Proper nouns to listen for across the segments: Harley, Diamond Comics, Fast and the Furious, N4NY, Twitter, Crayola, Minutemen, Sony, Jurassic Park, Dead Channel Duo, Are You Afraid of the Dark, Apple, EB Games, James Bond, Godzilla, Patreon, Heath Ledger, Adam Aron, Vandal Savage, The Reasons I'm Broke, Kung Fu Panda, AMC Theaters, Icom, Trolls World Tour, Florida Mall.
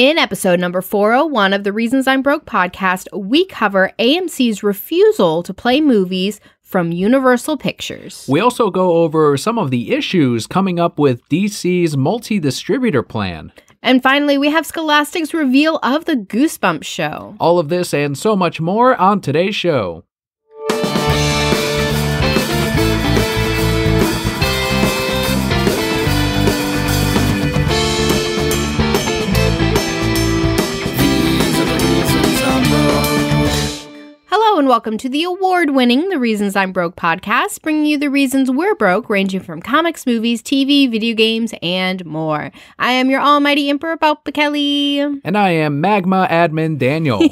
In episode number 401 of the Reasons I'm Broke podcast, we cover AMC's refusal to play movies from Universal Pictures. We also go over some of the issues coming up with DC's multi-distributor plan. And finally, we have Scholastic's reveal of the Goosebumps show. All of this and so much more on today's show. Hello and welcome to the award-winning The Reasons I'm Broke podcast, bringing you the reasons we're broke, ranging from comics, movies, TV, video games, and more. I am your almighty Emperor Palpa Kelly. And I am Magma Admin Daniel.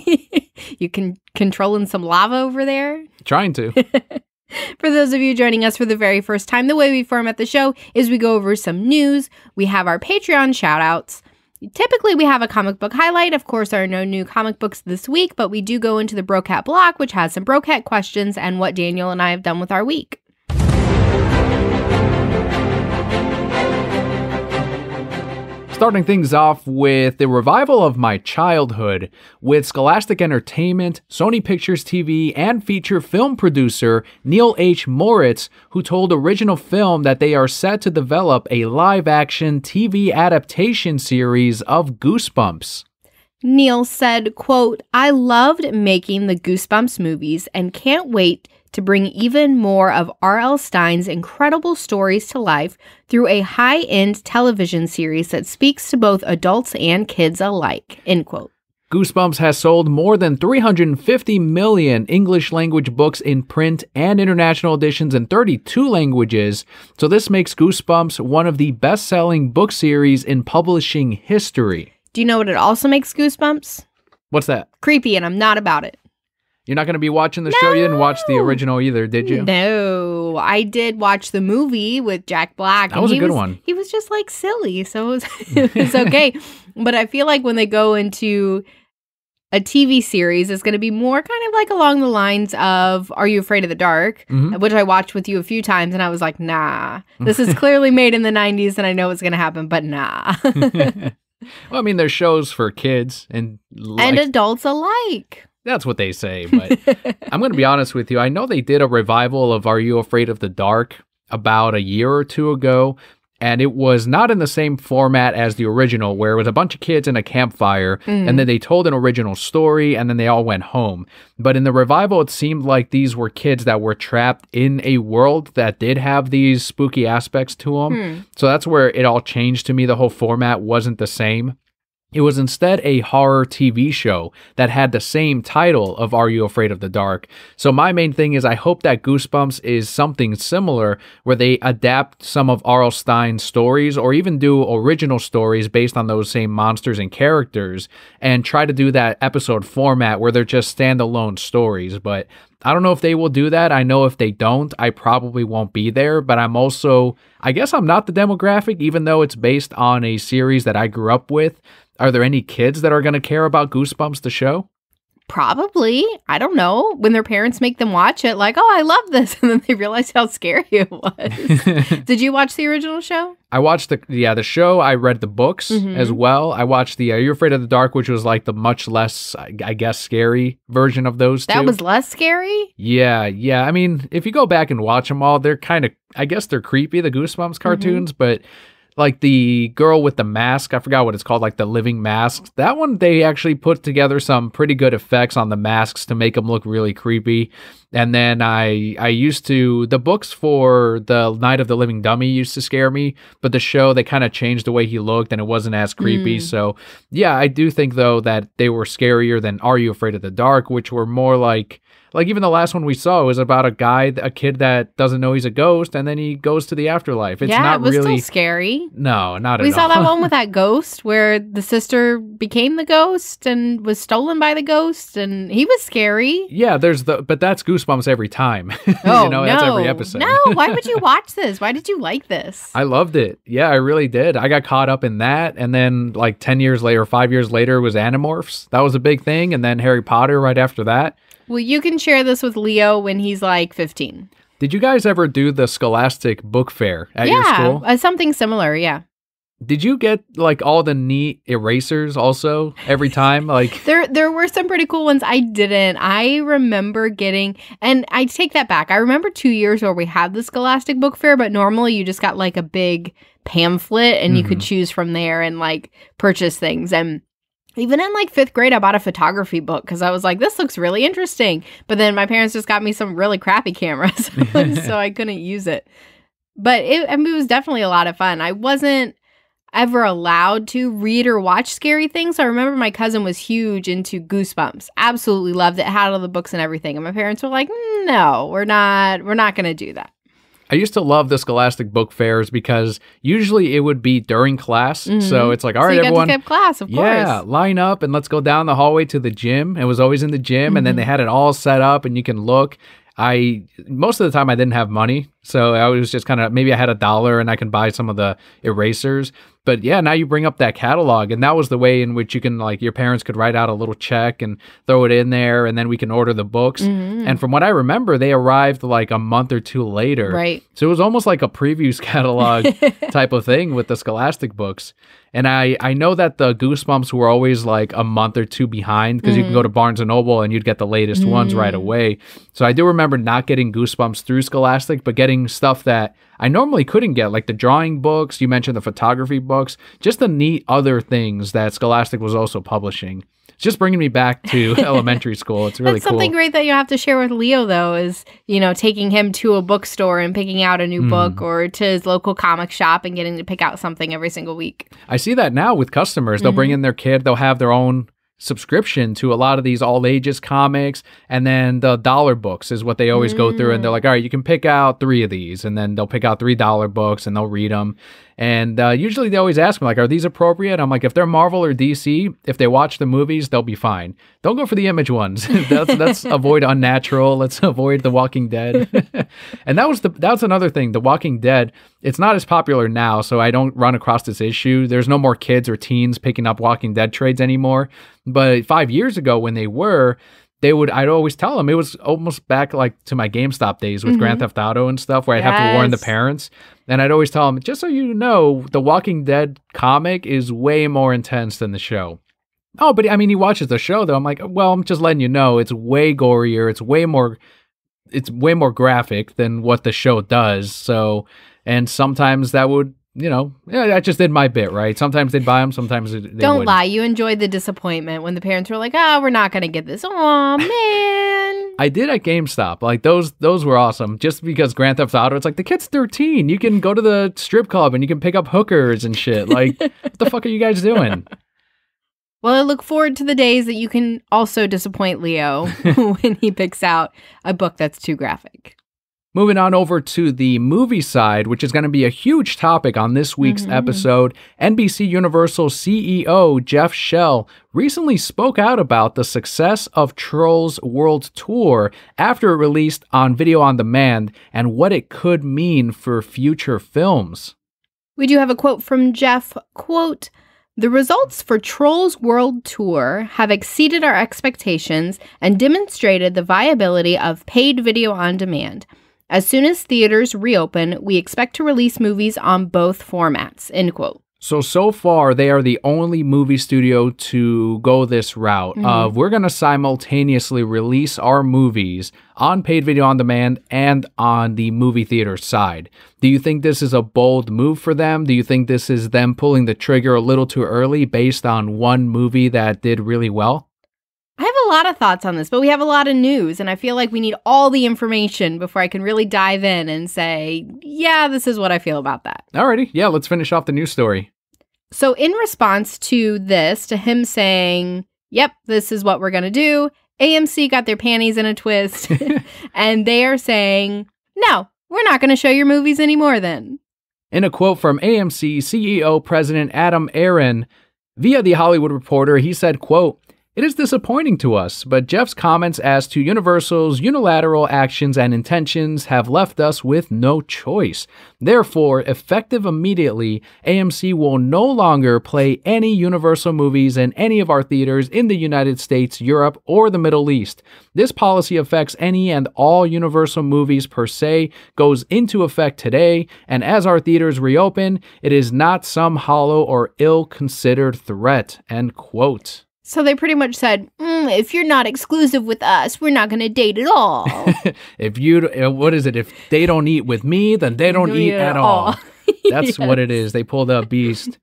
You can controlling some lava over there? Trying to. For those of you joining us for the very first time, the way we format the show is we go over some news, we have our Patreon shout-outs. Typically, we have a comic book highlight. Of course, there are no new comic books this week, but we do go into the Brocat block, which has some Brocat questions and what Daniel and I have done with our week. Starting things off with the revival of my childhood with Scholastic Entertainment, Sony Pictures TV, and feature film producer Neil H. Moritz, who told Original Film that they are set to develop a live-action TV adaptation series of Goosebumps. Neil said, quote, "I loved making the Goosebumps movies and can't wait to bring even more of R.L. Stein's incredible stories to life through a high-end television series that speaks to both adults and kids alike," end quote. Goosebumps has sold more than 350 million English-language books in print and international editions in 32 languages, so this makes Goosebumps one of the best-selling book series in publishing history. Do you know what it also makes Goosebumps? What's that? Creepy, and I'm not about it. You're not going to be watching the show? You didn't watch the original either, did you? No. I did watch the movie with Jack Black. That was a good one. He was just like silly, so it was okay. But I feel like when they go into a TV series, it's going to be more kind of like along the lines of Are You Afraid of the Dark, which I watched with you a few times, and I was like, nah. This is clearly made in the 90s, and I know it's going to happen, but nah. Well, I mean, there's shows for kids and adults alike. That's what they say, but I'm going to be honest with you. I know they did a revival of Are You Afraid of the Dark about a year or two ago, and it was not in the same format as the original, where it was a bunch of kids in a campfire, and then they told an original story, and then they all went home. But in the revival, it seemed like these were kids that were trapped in a world that did have these spooky aspects to them. So that's where it all changed to me. The whole format wasn't the same. It was instead a horror TV show that had the same title of Are You Afraid of the Dark? So my main thing is I hope that Goosebumps is something similar where they adapt some of R.L. Stein's stories or even do original stories based on those same monsters and characters and try to do that episode format where they're just standalone stories. But I don't know if they will do that. I know if they don't, I probably won't be there. But I'm also, I guess I'm not the demographic, even though it's based on a series that I grew up with. Are there any kids that are going to care about Goosebumps the show? Probably. I don't know. When their parents make them watch it, like, oh, I love this. And then they realize how scary it was. Did you watch the original show? I watched the show. I read the books as well. I watched the Are You Afraid of the Dark, which was like the much less, I guess, scary version of those two. That was less scary? Yeah. I mean, if you go back and watch them all, they're kind of, I guess they're creepy, the Goosebumps cartoons, but... Like the girl with the mask, I forgot what it's called, like the living mask. That one, they actually put together some pretty good effects on the masks to make them look really creepy. And then I used to, the books for the Night of the Living Dummy used to scare me, but the show, they kind of changed the way he looked and it wasn't as creepy. So yeah, I do think though that they were scarier than Are You Afraid of the Dark, which were more like even the last one we saw was about a kid that doesn't know he's a ghost and then he goes to the afterlife. It's not really. Yeah, it was still scary. No, not at all. We saw that one with that ghost where the sister became the ghost and was stolen by the ghost and he was scary. Yeah, but that's Goosebumps every time. Oh, you know, no. That's every episode. No, why would you watch this? Why did you like this? I loved it. Yeah, I really did. I got caught up in that. And then like 10 years later, 5 years later was Animorphs. That was a big thing. And then Harry Potter right after that. Well, you can share this with Leo when he's like 15. Did you guys ever do the Scholastic Book Fair at your school? Yeah, something similar, yeah. Did you get like all the neat erasers also every time? Like there were some pretty cool ones I didn't. I remember getting, and I take that back. I remember 2 years where we had the Scholastic Book Fair, but normally you just got like a big pamphlet and you could choose from there and like purchase things. And even in like fifth grade, I bought a photography book because I was like, this looks really interesting. But then my parents just got me some really crappy cameras, so I couldn't use it. But it was definitely a lot of fun. I wasn't ever allowed to read or watch scary things. So I remember my cousin was huge into Goosebumps. Absolutely loved it. Had all the books and everything. And my parents were like, no, we're not going to do that. I used to love the Scholastic Book Fairs because usually it would be during class. So it's like, all right, everyone, skip class, of course. Yeah, line up and let's go down the hallway to the gym. It was always in the gym. And then they had it all set up and you can look. Most of the time I didn't have money. So I was just kind of, maybe I had $1 and I can buy some of the erasers. But yeah, now you bring up that catalog, and that was the way in which you can, like, your parents could write out a little check and throw it in there, and then we can order the books. And from what I remember, they arrived like a month or two later. Right. So it was almost like a previews catalog type of thing with the Scholastic books. And I know that the Goosebumps were always like a month or two behind because you can go to Barnes & Noble and you'd get the latest ones right away. So I do remember not getting Goosebumps through Scholastic, but getting stuff that I normally couldn't get, like the drawing books, you mentioned the photography books, just the neat other things that Scholastic was also publishing. It's just bringing me back to elementary school. It's really That's cool. Something great that you have to share with Leo, though, is, you know, taking him to a bookstore and picking out a new book, or to his local comic shop and getting to pick out something every single week. I see that now with customers. They'll bring in their kid, they'll have their own subscription to a lot of these all ages comics, and then the dollar books is what they always go through, and they're like, all right, you can pick out 3 of these, and then they'll pick out $3 books and they'll read them. And usually they always ask me, like, are these appropriate? I'm like, if they're Marvel or DC, if they watch the movies, they'll be fine. Don't go for the Image ones. let's avoid Unnatural. Let's avoid The Walking Dead. And that's another thing. The Walking Dead, it's not as popular now, so I don't run across this issue. There's no more kids or teens picking up Walking Dead trades anymore. But 5 years ago, when they were, I'd always tell them, it was almost back like to my GameStop days with Grand Theft Auto and stuff, where I'd have to warn the parents. And I'd always tell them, just so you know, the Walking Dead comic is way more intense than the show. Oh, but I mean, he watches the show, though. I'm like, well, I'm just letting you know, it's way gorier. It's way more graphic than what the show does. So, and sometimes that would, you know, I just did my bit, right? Sometimes they'd buy them, sometimes they wouldn't. Don't lie. You enjoyed the disappointment when the parents were like, oh, we're not going to get this. Oh, man. I did at GameStop. Like, those were awesome. Just because Grand Theft Auto, it's like, the kid's 13. You can go to the strip club and you can pick up hookers and shit. Like, what the fuck are you guys doing? Well, I look forward to the days that you can also disappoint Leo when he picks out a book that's too graphic. Moving on over to the movie side, which is going to be a huge topic on this week's episode, NBC Universal CEO Jeff Shell recently spoke out about the success of Trolls World Tour after it released on video on demand and what it could mean for future films. We do have a quote from Jeff, quote, "The results for Trolls World Tour have exceeded our expectations and demonstrated the viability of paid video on demand. As soon as theaters reopen, we expect to release movies on both formats," end quote. So far, they are the only movie studio to go this route of, we're going to simultaneously release our movies on paid video on demand and on the movie theater side. Do you think this is a bold move for them? Do you think this is them pulling the trigger a little too early based on one movie that did really well? I have a lot of thoughts on this, but we have a lot of news, and I feel like we need all the information before I can really dive in and say, yeah, this is what I feel about that. Alrighty. Yeah, let's finish off the news story. So in response to this, to him saying, yep, this is what we're going to do, AMC got their panties in a twist, and they are saying, no, we're not going to show your movies anymore then. In a quote from AMC CEO President Adam Aron, via The Hollywood Reporter, he said, quote, It is disappointing to us, but Jeff's comments as to Universal's unilateral actions and intentions have left us with no choice. Therefore, effective immediately, AMC will no longer play any Universal movies in any of our theaters in the United States, Europe, or the Middle East. This policy affects any and all Universal movies per se, goes into effect today, and as our theaters reopen, it is not some hollow or ill-considered threat." End quote. So they pretty much said, if you're not exclusive with us, we're not going to date at all. If you, what is it? If they don't eat with me, then they don't eat at all. That's what it is. They pulled out Beast.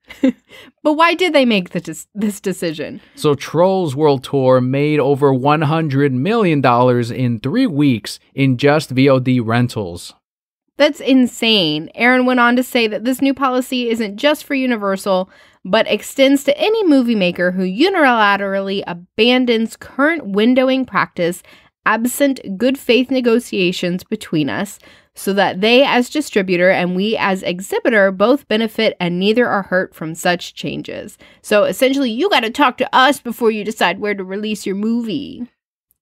But why did they make this decision? So Trolls World Tour made over $100 million in 3 weeks in just VOD rentals. That's insane. Aaron went on to say that this new policy isn't just for Universal, but extends to any movie maker who unilaterally abandons current windowing practice absent good faith negotiations between us, so that they as distributor and we as exhibitor both benefit and neither are hurt from such changes. So essentially, you got to talk to us before you decide where to release your movie.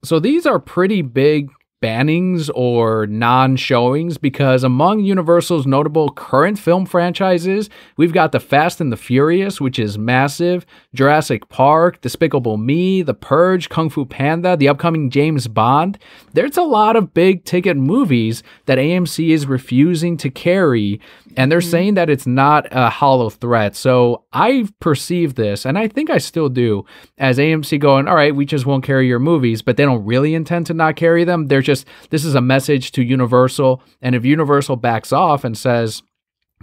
So these are pretty big bannings or non-showings, because among Universal's notable current film franchises, we've got The Fast and the Furious, which is massive, Jurassic Park, Despicable Me, The Purge, Kung Fu Panda, the upcoming James Bond. There's a lot of big ticket movies that AMC is refusing to carry, and they're saying that it's not a hollow threat. So I perceive this, and I think I still do, as AMC going, all right, we just won't carry your movies, but they don't really intend to not carry them. They're just this is a message to Universal, and if Universal backs off and says,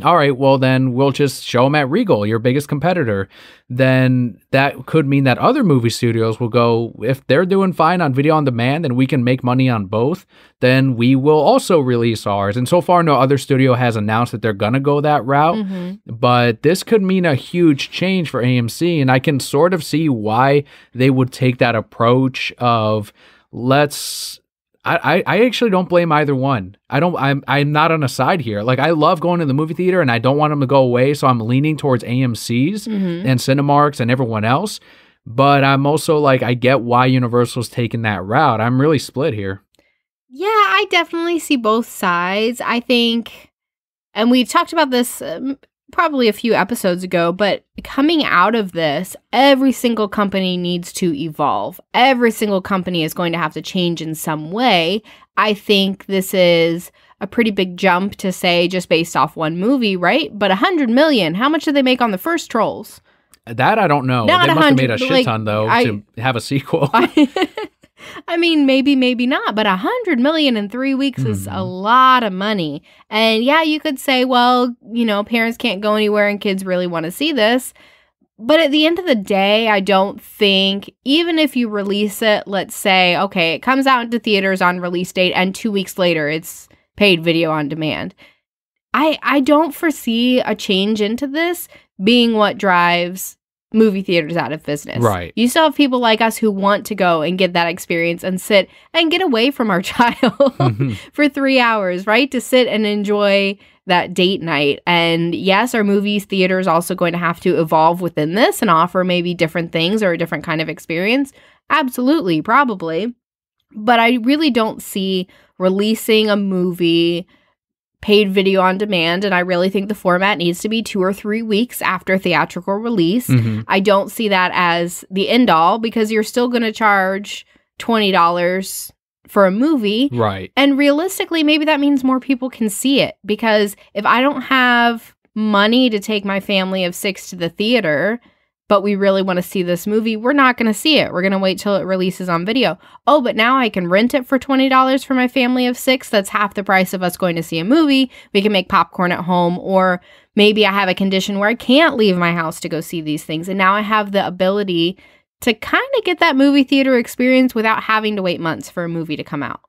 all right, well, then we'll just show them at Regal, your biggest competitor, then that could mean that other movie studios will go, if they're doing fine on video on demand and we can make money on both, then we will also release ours. And so far, no other studio has announced that they're going to go that route. But this could mean a huge change for AMC, and I can sort of see why they would take that approach of I actually don't blame either one. I'm not on a side here. Like, I love going to the movie theater and I don't want them to go away. So I'm leaning towards AMC's and Cinemark's and everyone else. But I'm also like, I get why Universal's taking that route. I'm really split here. Yeah, I definitely see both sides. I think, and we talked about this probably a few episodes ago, but coming out of this, every single company needs to evolve. Every single company is going to have to change in some way. I think this is a pretty big jump to say just based off one movie, right? But 100 million, how much did they make on the first Trolls? That I don't know. Not they must have made a shit ton, though, to have a sequel. I mean, maybe, maybe not, but 100 million in 3 weeks is a lot of money. And yeah, you could say, well, you know, parents can't go anywhere and kids really want to see this. But at the end of the day, I don't think, even if you release it, let's say, okay, it comes out into theaters on release date and 2 weeks later, it's paid video on demand. I don't foresee a change into this being what drives movie theaters out of business. Right. You still have people like us who want to go and get that experience and sit and get away from our child for 3 hours, right? To sit and enjoy that date night. And yes, our movie theater is also going to have to evolve within this and offer maybe different things or a different kind of experience. Absolutely, probably. But I really don't see releasing a movie paid video on demand, and I really think the format needs to be 2 or 3 weeks after theatrical release. I don't see that as the end all, because you're still going to charge $20 for a movie. Right. And realistically, maybe that means more people can see it, because if I don't have money to take my family of 6 to the theater, but we really want to see this movie, we're not going to see it. We're going to wait till it releases on video. Oh, but now I can rent it for $20 for my family of 6. That's half the price of us going to see a movie. We can make popcorn at home, or maybe I have a condition where I can't leave my house to go see these things. And now I have the ability to kind of get that movie theater experience without having to wait months for a movie to come out.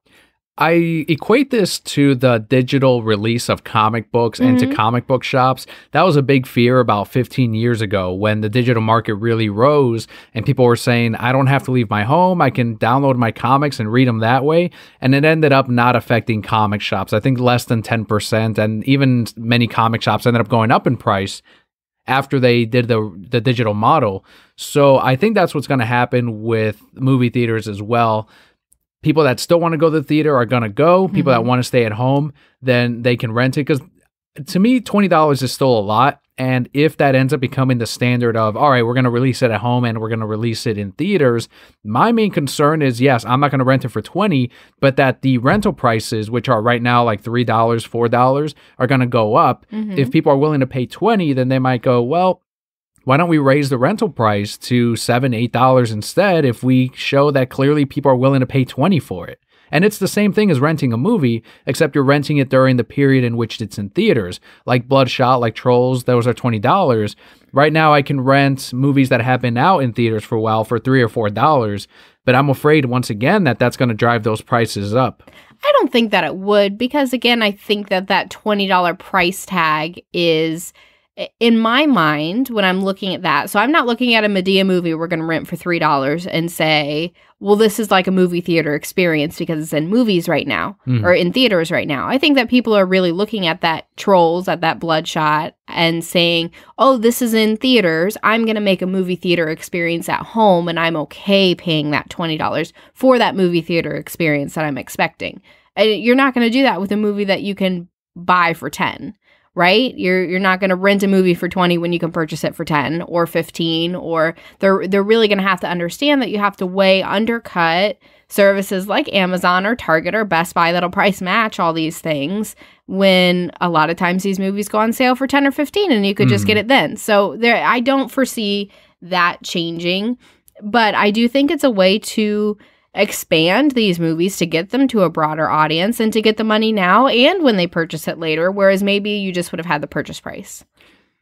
I equate this to the digital release of comic books and to comic book shops. That was a big fear about 15 years ago when the digital market really rose and people were saying, I don't have to leave my home. I can download my comics and read them that way. And it ended up not affecting comic shops. I think less than 10%, and even many comic shops ended up going up in price. after they did the digital model. So I think that's what's going to happen with movie theaters as well. People that still want to go to the theater are going to go. People that want to stay at home, then they can rent it. Because to me, $20 is still a lot. And if that ends up becoming the standard of, all right, we're going to release it at home and we're going to release it in theaters, my main concern is, yes, I'm not going to rent it for $20, but that the rental prices, which are right now like $3, $4, are going to go up. If people are willing to pay $20, then they might go, well, why don't we raise the rental price to $7, $8 instead if we show that clearly people are willing to pay $20 for it? And it's the same thing as renting a movie, except you're renting it during the period in which it's in theaters. Like Bloodshot, like Trolls, those are $20. Right now I can rent movies that have been out in theaters for a while for $3 or $4. But I'm afraid, once again, that that's going to drive those prices up. I don't think that it would, because, again, I think that that $20 price tag is... in my mind, when I'm looking at that, so I'm not looking at a Madea movie we're going to rent for $3 and say, well, this is like a movie theater experience because it's in movies right now or in theaters right now. I think that people are really looking at that Trolls, at that Bloodshot, and saying, oh, this is in theaters. I'm going to make a movie theater experience at home, and I'm okay paying that $20 for that movie theater experience that I'm expecting. And you're not going to do that with a movie that you can buy for $10. Right? You're not going to rent a movie for $20 when you can purchase it for $10 or $15, or they're really going to have to understand that you have to weigh undercut services like Amazon or Target or Best Buy that'll price match all these things when a lot of times these movies go on sale for $10 or $15 and you could just get it then. So there, I don't foresee that changing, but I do think it's a way to expand these movies to get them to a broader audience and to get the money now and when they purchase it later, whereas maybe you just would have had the purchase price.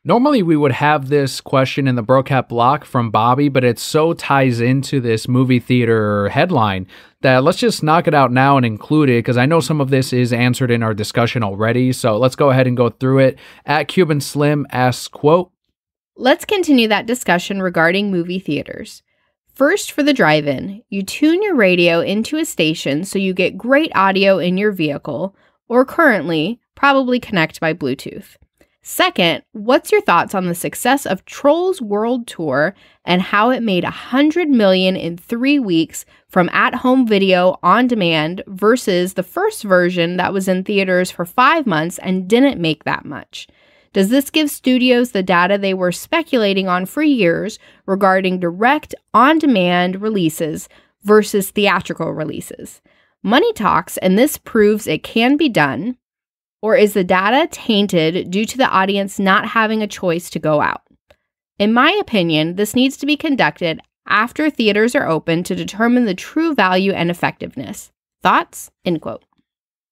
Normally we would have this question in the Brocat Block from Bobby, but it so ties into this movie theater headline that let's just knock it out now and include it, because I know some of this is answered in our discussion already. So let's go ahead and go through it. At Cuban Slim asks, quote, let's continue that discussion regarding movie theaters. First, for the drive-in, you tune your radio into a station so you get great audio in your vehicle, or currently, probably connect by Bluetooth. Second, what's your thoughts on the success of Trolls World Tour and how it made $100 million in 3 weeks from at-home video on demand versus the first version that was in theaters for 5 months and didn't make that much? Does this give studios the data they were speculating on for years regarding direct, on-demand releases versus theatrical releases? Money talks, and this proves it can be done, or is the data tainted due to the audience not having a choice to go out? In my opinion, this needs to be conducted after theaters are open to determine the true value and effectiveness. Thoughts? End quote.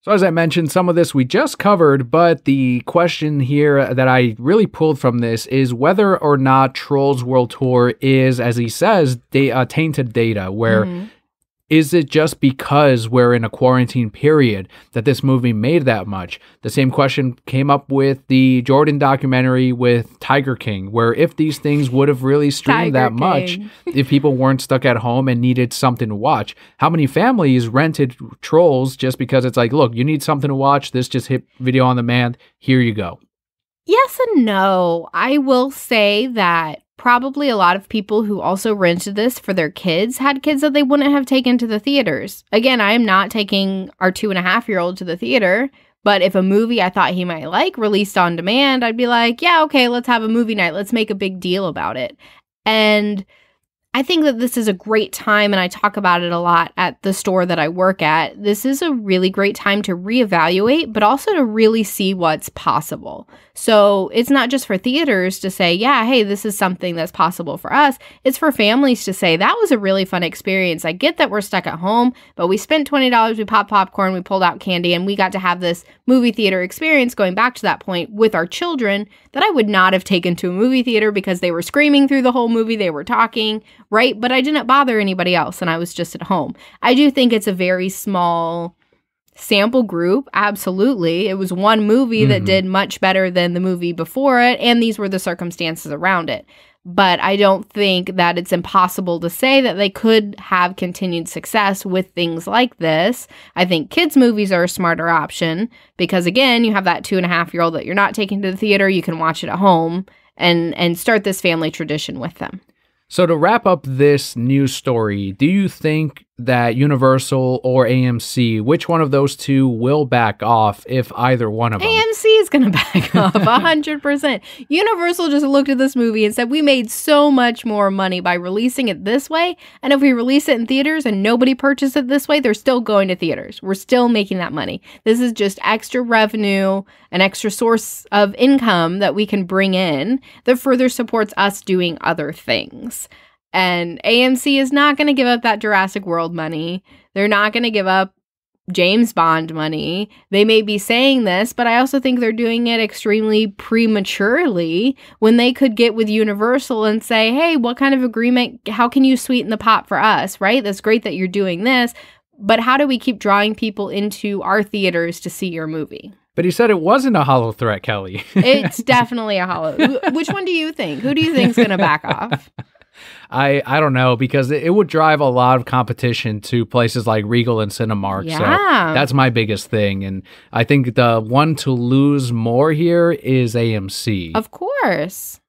So as I mentioned, some of this we just covered, but the question here that I really pulled from this is whether or not Trolls World Tour is, as he says, tainted data, where is it just because we're in a quarantine period that this movie made that much? The same question came up with the Jordan documentary with Tiger King, where if these things would have really streamed much, if people weren't stuck at home and needed something to watch, how many families rented Trolls just because it's like, look, you need something to watch. This just hit video on demand. Here you go. Yes and no. I will say that probably a lot of people who also rented this for their kids had kids that they wouldn't have taken to the theaters. Again, I am not taking our 2.5-year-old to the theater, but if a movie I thought he might like released on demand, I'd be like, yeah, okay, let's have a movie night. Let's make a big deal about it. And I think that this is a great time, and I talk about it a lot at the store that I work at. This is a really great time to reevaluate, but also to really see what's possible. So it's not just for theaters to say, yeah, hey, this is something that's possible for us. It's for families to say, that was a really fun experience. I get that we're stuck at home, but we spent $20, we popped popcorn, we pulled out candy, and we got to have this movie theater experience, going back to that point, with our children that I would not have taken to a movie theater because they were screaming through the whole movie, they were talking, right? But I didn't bother anybody else and I was just at home. I do think it's a very small sample group. Absolutely. It was one movie that did much better than the movie before it, and these were the circumstances around it. But I don't think that it's impossible to say that they could have continued success with things like this. I think kids' movies are a smarter option because, again, you have that 2.5-year-old that you're not taking to the theater. You can watch it at home and start this family tradition with them. So to wrap up this news story, do you think that Universal or AMC, which one of those two will back off if either one of them? AMC is going to back off 100%. Universal just looked at this movie and said, we made so much more money by releasing it this way. And if we release it in theaters and nobody purchased it this way, they're still going to theaters. We're still making that money. This is just extra revenue, an extra source of income that we can bring in that further supports us doing other things. And AMC is not going to give up that Jurassic World money. They're not going to give up James Bond money. They may be saying this, but I also think they're doing it extremely prematurely when they could get with Universal and say, hey, what kind of agreement? How can you sweeten the pot for us, right? That's great that you're doing this, but how do we keep drawing people into our theaters to see your movie? But he said it wasn't a hollow threat, Kelly. It's definitely a hollow. Which one do you think? Who do you think's going to back off? I don't know, because it would drive a lot of competition to places like Regal and Cinemark. Yeah. So that's my biggest thing. And I think the one to lose more here is AMC. Of course.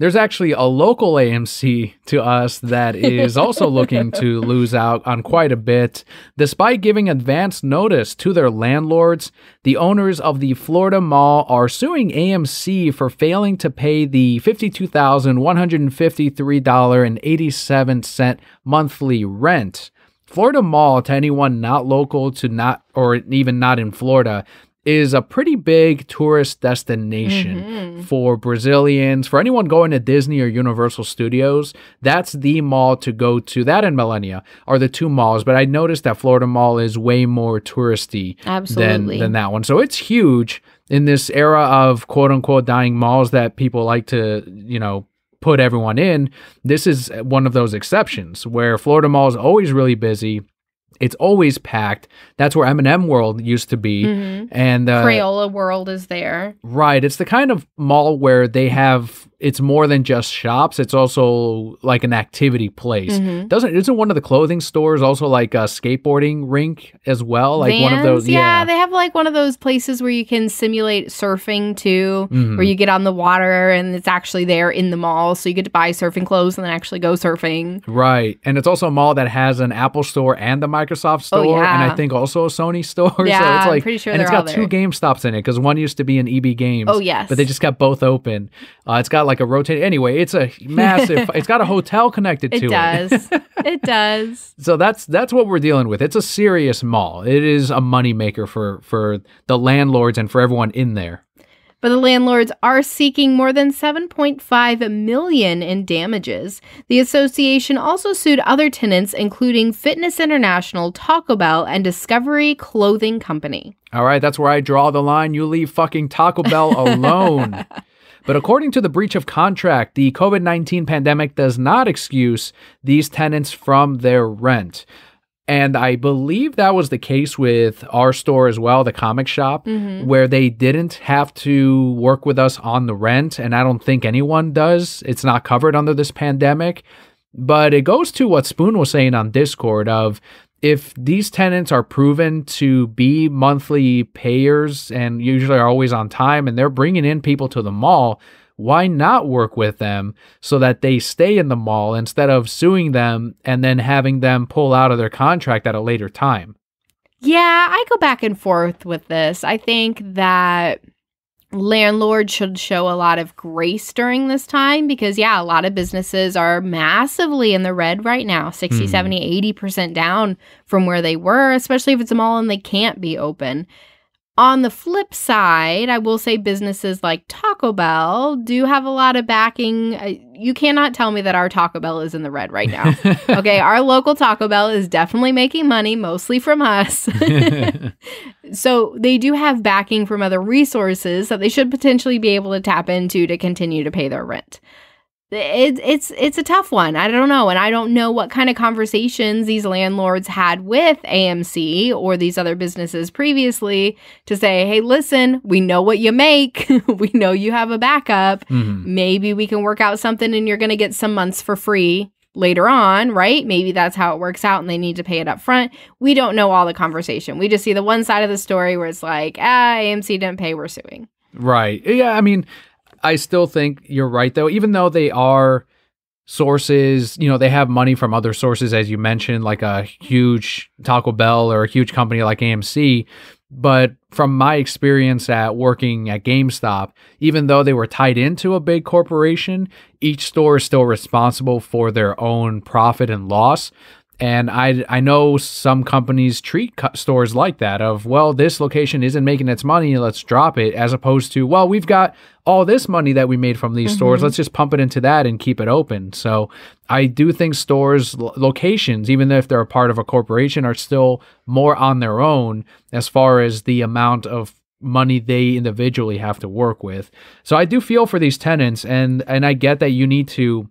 There's actually a local AMC to us that is also looking to lose out on quite a bit. Despite giving advance notice to their landlords, the owners of the Florida Mall are suing AMC for failing to pay the $52,153.87 monthly rent. Florida Mall, to anyone not local to not or even not in Florida, is a pretty big tourist destination for Brazilians, for anyone going to Disney or Universal Studios. That's the mall to go to. That and Millenia are the two malls, but I noticed that Florida Mall is way more touristy than that one. So it's huge in this era of quote-unquote dying malls that people like to, you know, put everyone in. This is one of those exceptions where Florida Mall is always really busy. It's always packed. That's where M&M World used to be. And Crayola World is there. Right. It's the kind of mall where they have, it's more than just shops. It's also like an activity place. Isn't one of the clothing stores also like a skateboarding rink as well? Like Vans, one of those. Yeah, they have like one of those places where you can simulate surfing too, where you get on the water and it's actually there in the mall. So you get to buy surfing clothes and then actually go surfing. Right. And it's also a mall that has an Apple store and the Microsoft store, and I think also a Sony store. Yeah, so it's like, I'm pretty sure. And it's got two GameStops in it because one used to be an EB Games. Oh, yes. But they just got both open. It's got like a rotating, anyway, it's a massive, it's got a hotel connected to it. It does. It does. So that's what we're dealing with. It's a serious mall. It is a moneymaker for the landlords and for everyone in there. But the landlords are seeking more than $7.5 million in damages. The association also sued other tenants, including Fitness International, Taco Bell, and Discovery Clothing Company. All right, that's where I draw the line. You leave fucking Taco Bell alone. But according to the breach of contract, the COVID-19 pandemic does not excuse these tenants from their rent. And I believe that was the case with our store as well, the comic shop, where they didn't have to work with us on the rent. And I don't think anyone does. It's not covered under this pandemic. But it goes to what Spoon was saying on Discord of, if these tenants are proven to be monthly payers and usually are always on time and they're bringing in people to the mall, why not work with them so that they stay in the mall instead of suing them and then having them pull out of their contract at a later time? Yeah, I go back and forth with this. I think that landlords should show a lot of grace during this time because, yeah, a lot of businesses are massively in the red right now, 60, 70, 80% down from where they were, especially if it's a mall and they can't be open. On the flip side, I will say businesses like Taco Bell do have a lot of backing. You cannot tell me that our Taco Bell is in the red right now. Okay, our local Taco Bell is definitely making money, mostly from us. So they do have backing from other resources that they should potentially be able to tap into to continue to pay their rent. It's a tough one. I don't know. And I don't know what kind of conversations these landlords had with AMC or these other businesses previously to say, hey, listen, we know what you make. We know you have a backup. Maybe we can work out something and you're going to get some months for free later on, right? Maybe that's how it works out and they need to pay it up front. We don't know all the conversation. We just see the one side of the story where it's like, ah, AMC didn't pay, we're suing. Right. Yeah, I mean, I still think you're right, though, even though they are sources, you know, they have money from other sources, as you mentioned, like a huge Taco Bell or a huge company like AMC. But from my experience at working at GameStop, even though they were tied into a big corporation, each store is still responsible for their own profit and loss. And I know some companies treat stores like that of, well, this location isn't making its money, let's drop it, as opposed to, well, we've got all this money that we made from these stores, let's just pump it into that and keep it open. So I do think stores, locations, even if they're a part of a corporation, are still more on their own as far as the amount of money they individually have to work with. So I do feel for these tenants, and I get that you need to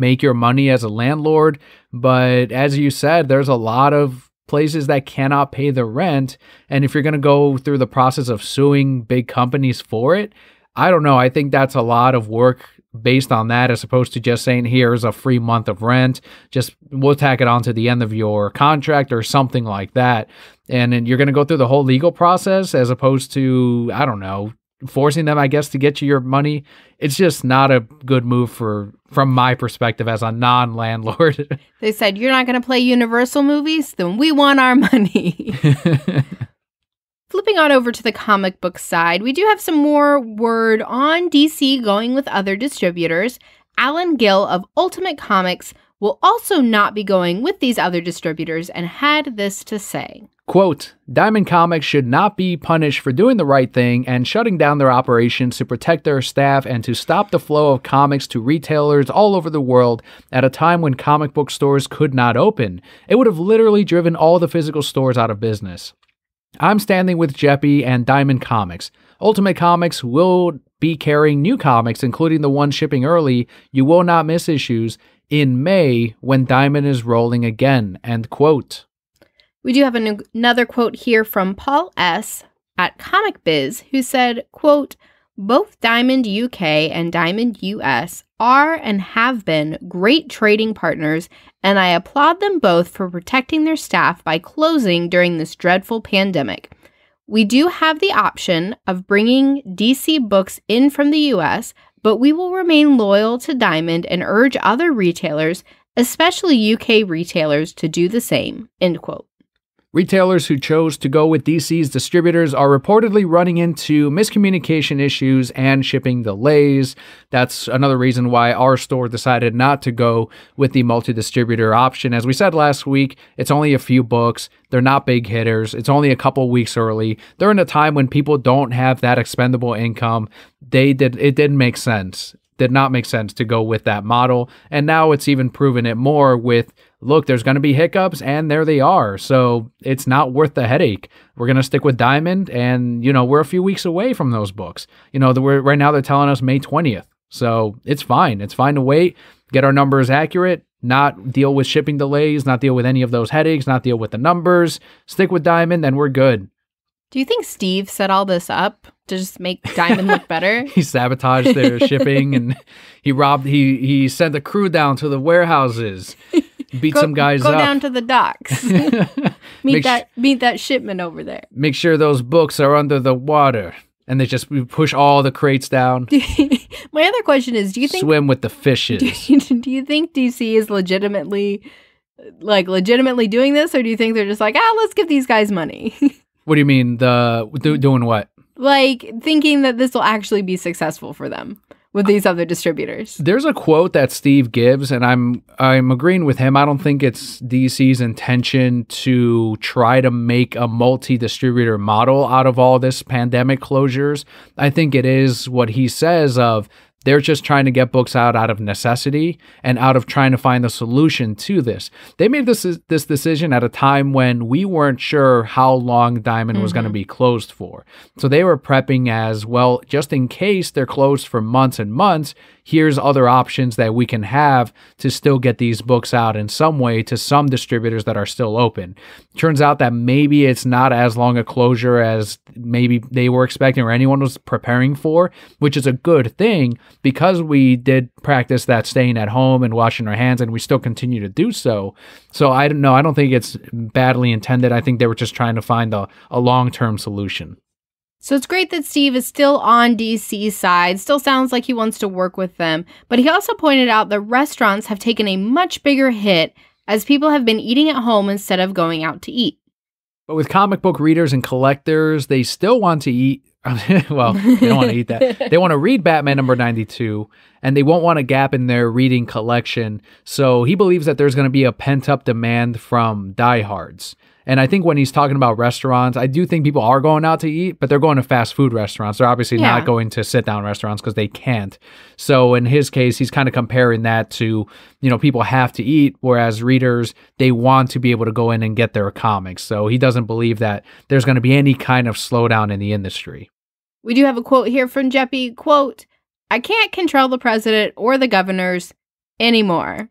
make your money as a landlord, but as you said, there's a lot of places that cannot pay the rent, and if you're going to go through the process of suing big companies for it, I don't know. I think that's a lot of work based on that, as opposed to just saying, here's a free month of rent, just we'll tack it on to the end of your contract or something like that, and then you're going to go through the whole legal process, as opposed to, I don't know, forcing them, I guess, to get you your money. It's just not a good move from my perspective as a non-landlord. They said, you're not going to play Universal movies? Then we want our money. Flipping on over to the comic book side, we do have some more word on DC going with other distributors. Alan Gill of Ultimate Comics will also not be going with these other distributors and had this to say. Quote, Diamond Comics should not be punished for doing the right thing and shutting down their operations to protect their staff and to stop the flow of comics to retailers all over the world at a time when comic book stores could not open. It would have literally driven all the physical stores out of business. I'm standing with Geppi and Diamond Comics. Ultimate Comics will be carrying new comics, including the one shipping early, You Will Not Miss issues, in May when Diamond is rolling again, end quote. We do have another quote here from Paul S. at Comic Biz, who said, quote, both Diamond UK and Diamond US are and have been great trading partners, and I applaud them both for protecting their staff by closing during this dreadful pandemic. We do have the option of bringing DC books in from the US, but we will remain loyal to Diamond and urge other retailers, especially UK retailers, to do the same, end quote. Retailers who chose to go with DC's distributors are reportedly running into miscommunication issues and shipping delays. That's another reason why our store decided not to go with the multi-distributor option. As we said last week, it's only a few books. They're not big hitters. It's only a couple weeks early. They're in a time when people don't have that expendable income. It didn't make sense. Did not make sense to go with that model. And now it's even proven it more with, look, there's going to be hiccups, and there they are. So it's not worth the headache. We're going to stick with Diamond, and, you know, we're a few weeks away from those books. You know, right now they're telling us May 20th. So it's fine. It's fine to wait, get our numbers accurate, not deal with shipping delays, not deal with any of those headaches, not deal with the numbers, stick with Diamond, and we're good. Do you think Steve set all this up to just make Diamond look better? He sabotaged their shipping, and he sent a crew down to the warehouses, beat some guys up. Go down to the docks. Meet that shipment over there. Make sure those books are under the water. And they just push all the crates down. My other question is, do you think... Swim with the fishes. Do you think DC is legitimately doing this? Or do you think they're just like, let's give these guys money? What do you mean? Doing what? Like, thinking that this will actually be successful for them with these other distributors. There's a quote that Steve gives, and I'm agreeing with him. I don't think it's DC's intention to try to make a multi-distributor model out of all this pandemic closures. I think it is what he says of, they're just trying to get books out of necessity and out of trying to find a solution to this. They made this decision at a time when we weren't sure how long Diamond was going to be closed for. So they were prepping as, well, just in case they're closed for months and months, here's other options that we can have to still get these books out in some way to some distributors that are still open. Turns out that maybe it's not as long a closure as maybe they were expecting or anyone was preparing for, which is a good thing, because we did practice that staying at home and washing our hands, and we still continue to do so. So I don't know. I don't think it's badly intended. I think they were just trying to find a long-term solution. So it's great that Steve is still on DC's side, still sounds like he wants to work with them, but he also pointed out that restaurants have taken a much bigger hit as people have been eating at home instead of going out to eat. But with comic book readers and collectors, they still want to eat. Well, they don't want to eat that. They want to read Batman number 92, and they won't want a gap in their reading collection. So he believes that there's going to be a pent-up demand from diehards. And I think when he's talking about restaurants, I do think people are going out to eat, but they're going to fast food restaurants. They're obviously not going to sit-down restaurants because they can't. So in his case, he's kind of comparing that to, you know, people have to eat, whereas readers, they want to be able to go in and get their comics. So he doesn't believe that there's going to be any kind of slowdown in the industry. We do have a quote here from Geppi, quote, "I can't control the president or the governors anymore,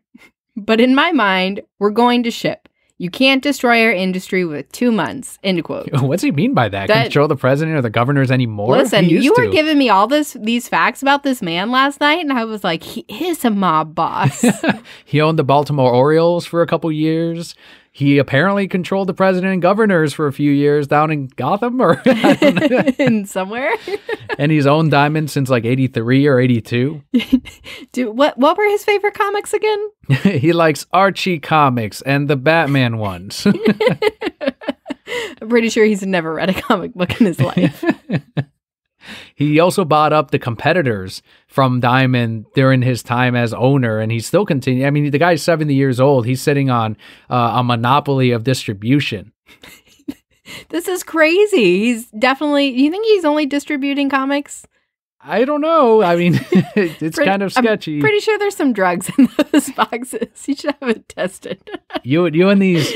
but in my mind, we're going to ship. You can't destroy our industry with 2 months," end quote. What's he mean by that? Control the president or the governors anymore? Listen, you were giving me all these facts about this man last night, and I was like, he is a mob boss. He owned the Baltimore Orioles for a couple years. He apparently controlled the president and governors for a few years down in Gotham or I don't know. In somewhere. And he's owned Diamond since like 83 or 82. Dude, what were his favorite comics again? He likes Archie comics and the Batman ones. I'm pretty sure he's never read a comic book in his life. He also bought up the competitors from Diamond during his time as owner, and he's still continuing. I mean, the guy's 70 years old. He's sitting on a monopoly of distribution. This is crazy. He's definitely, you think he's only distributing comics? I don't know. I mean, it's kind of sketchy. I'm pretty sure there's some drugs in those boxes. You should have it tested. You and these...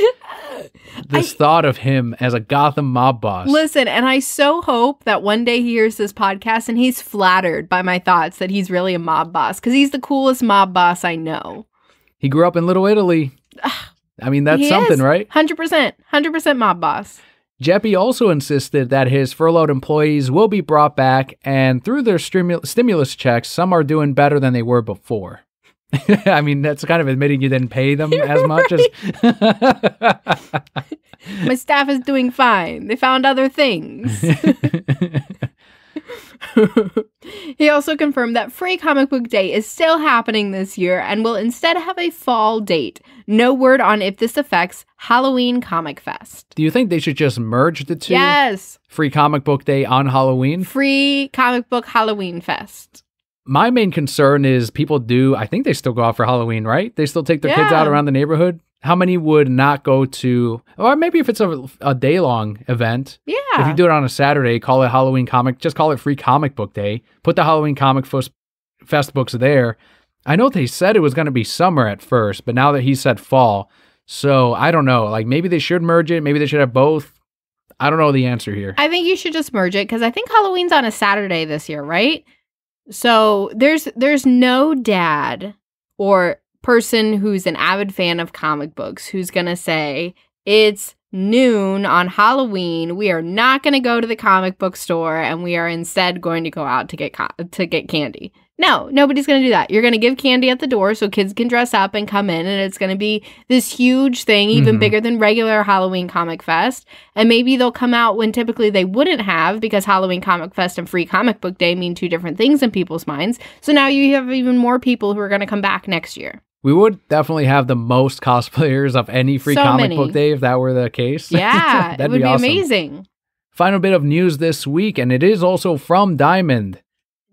This thought of him as a Gotham mob boss. Listen, and I so hope that one day he hears this podcast and he's flattered by my thoughts that he's really a mob boss, because he's the coolest mob boss I know. He grew up in Little Italy. I mean, that's something, right? 100%. 100% mob boss. Geppi also insisted that his furloughed employees will be brought back, and through their stimulus checks, some are doing better than they were before. I mean, that's kind of admitting you didn't pay them as much as... My staff is doing fine. They found other things. He also confirmed that Free Comic Book Day is still happening this year and will instead have a fall date. No word on if this affects Halloween Comic Fest. Do you think they should just merge the two? Yes. Free Comic Book Day on Halloween? Free Comic Book Halloween Fest. My main concern is people do, I think they still go out for Halloween, right? They still take their kids out around the neighborhood. How many would not go to, or maybe if it's a day-long event. Yeah. If you do it on a Saturday, call it Halloween Comic, just call it Free Comic Book Day. Put the Halloween Comic Fest books there. I know they said it was going to be summer at first, but now that he said fall. So I don't know, like maybe they should merge it. Maybe they should have both. I don't know the answer here. I think you should just merge it because I think Halloween's on a Saturday this year, right? So there's no dad or person who's an avid fan of comic books who's going to say, it's noon on Halloween. We are not going to go to the comic book store and we are instead going to go out to get candy. No, nobody's going to do that. You're going to give candy at the door so kids can dress up and come in, and it's going to be this huge thing, even bigger than regular Halloween Comic Fest. And maybe they'll come out when typically they wouldn't have, because Halloween Comic Fest and Free Comic Book Day mean two different things in people's minds. So now you have even more people who are going to come back next year. We would definitely have the most cosplayers of any Free Comic Book Day if that were the case. Yeah, that'd be awesome. Amazing. Final bit of news this week, and it is also from Diamond.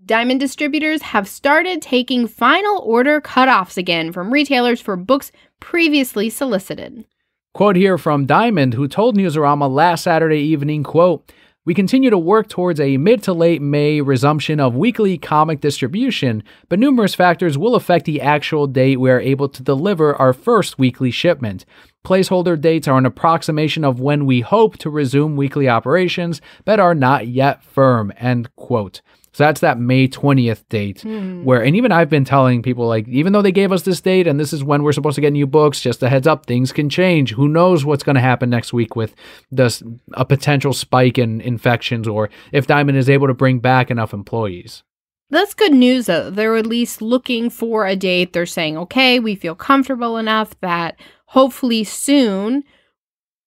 Diamond distributors have started taking final order cutoffs again from retailers for books previously solicited. Quote here from Diamond, who told Newsarama last Saturday evening, quote, "We continue to work towards a mid to late May resumption of weekly comic distribution, but numerous factors will affect the actual date we are able to deliver our first weekly shipment. Placeholder dates are an approximation of when we hope to resume weekly operations, but are not yet firm," end quote. So that's that May 20th date where, and even I've been telling people, like, even though they gave us this date and this is when we're supposed to get new books, just a heads up, things can change. Who knows what's going to happen next week with this, a potential spike in infections, or if Diamond is able to bring back enough employees. That's good news, though. They're at least looking for a date. They're saying, okay, we feel comfortable enough that hopefully soon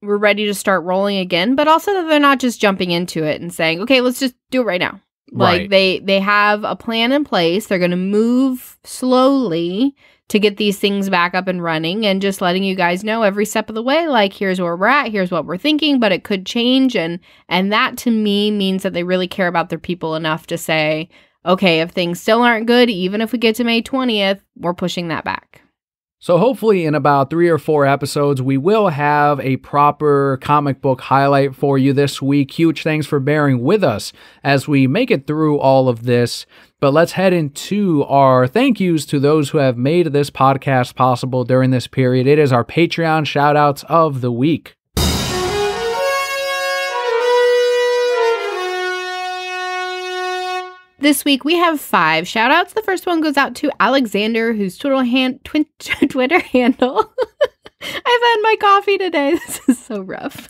we're ready to start rolling again, but also that they're not just jumping into it and saying, okay, let's just do it right now. Like, they have a plan in place. They're going to move slowly to get these things back up and running, and just letting you guys know every step of the way, like, here's where we're at, here's what we're thinking, but it could change. And that to me means that they really care about their people enough to say, okay, if things still aren't good, even if we get to May 20th, we're pushing that back. So hopefully in about 3 or 4 episodes, we will have a proper comic book highlight for you this week. Huge thanks for bearing with us as we make it through all of this. But let's head into our thank yous to those who have made this podcast possible during this period. It is our Patreon shout outs of the week. This week, we have 5 shout-outs. The first one goes out to Alexander, whose Twitter handle... I've had my coffee today. This is so rough.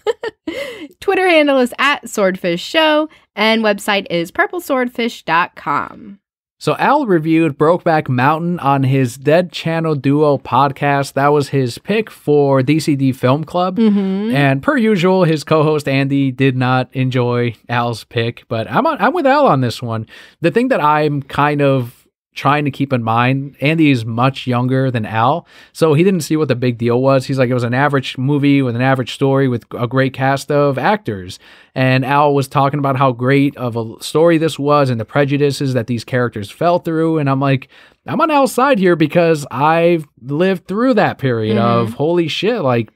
Twitter handle is @SwordfishShow, and website is purpleswordfish.com. So Al reviewed Brokeback Mountain on his Dead Channel Duo podcast. That was his pick for DCD Film Club. Mm-hmm. And per usual, his co-host Andy did not enjoy Al's pick, but I'm with Al on this one. The thing that I'm kind of trying to keep in mind, Andy is much younger than Al, so he didn't see what the big deal was. He's like, it was an average movie with an average story with a great cast of actors. And Al was talking about how great of a story this was and the prejudices that these characters fell through. And I'm like, I'm on Al's side here because I've lived through that period of holy shit, like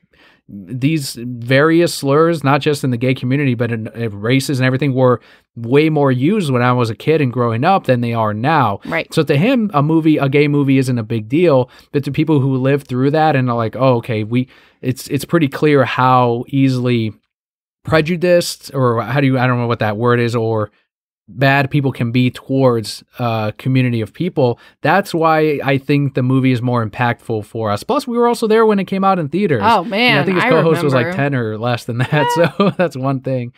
these various slurs, not just in the gay community, but in races and everything, were way more used when I was a kid and growing up than they are now. Right. So to him, a gay movie isn't a big deal, but to people who live through that and are like, oh, okay, it's pretty clear how easily prejudiced, or I don't know what that word is, or bad people can be towards a community of people. That's why I think the movie is more impactful for us. Plus, we were also there when it came out in theaters. Oh, man. And I think his co-host was like 10 or less than that. Yeah. So that's one thing.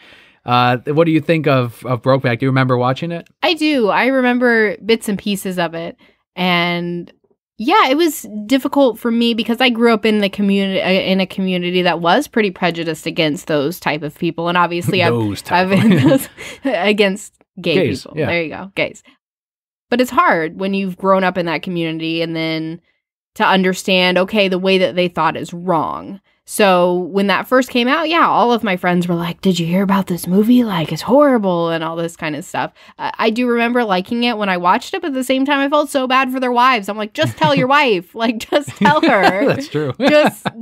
What do you think of Brokeback? Do you remember watching it? I do. I remember bits and pieces of it. And yeah, it was difficult for me because I grew up in the community, in a community that was pretty prejudiced against those type of people. And obviously against gays, people. Yeah. There you go. Gays. But it's hard when you've grown up in that community and then to understand, okay, the way that they thought is wrong. So when that first came out, yeah, all of my friends were like, did you hear about this movie? Like, it's horrible and all this kind of stuff. I do remember liking it when I watched it, but at the same time, I felt so bad for their wives. I'm like, just tell your wife. Like, just tell her. That's true.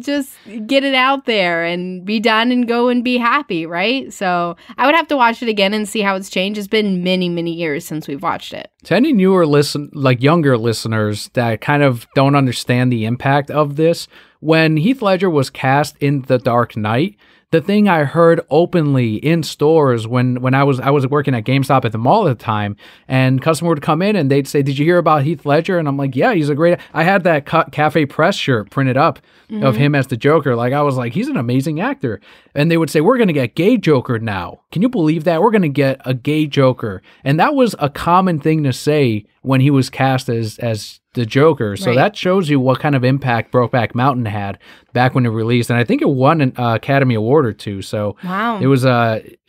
just get it out there and be done and go and be happy, right? So I would have to watch it again and see how it's changed. It's been many, many years since we've watched it. To any newer, younger listeners that kind of don't understand the impact of this, when Heath Ledger was cast in The Dark Knight, the thing I heard openly in stores when I was working at GameStop at the mall at the time, and customer would come in and they'd say, did you hear about Heath Ledger? And I'm like, yeah, he's a great... I had that Cafe Press shirt printed up of him as the Joker. Like, I was like, he's an amazing actor. And they would say, we're going to get gay Joker now. Can you believe that? We're going to get a gay Joker. And that was a common thing to say when he was cast as the Joker. So that shows you what kind of impact Brokeback Mountain had back when it released. And I think it won an Academy Award or two. So it was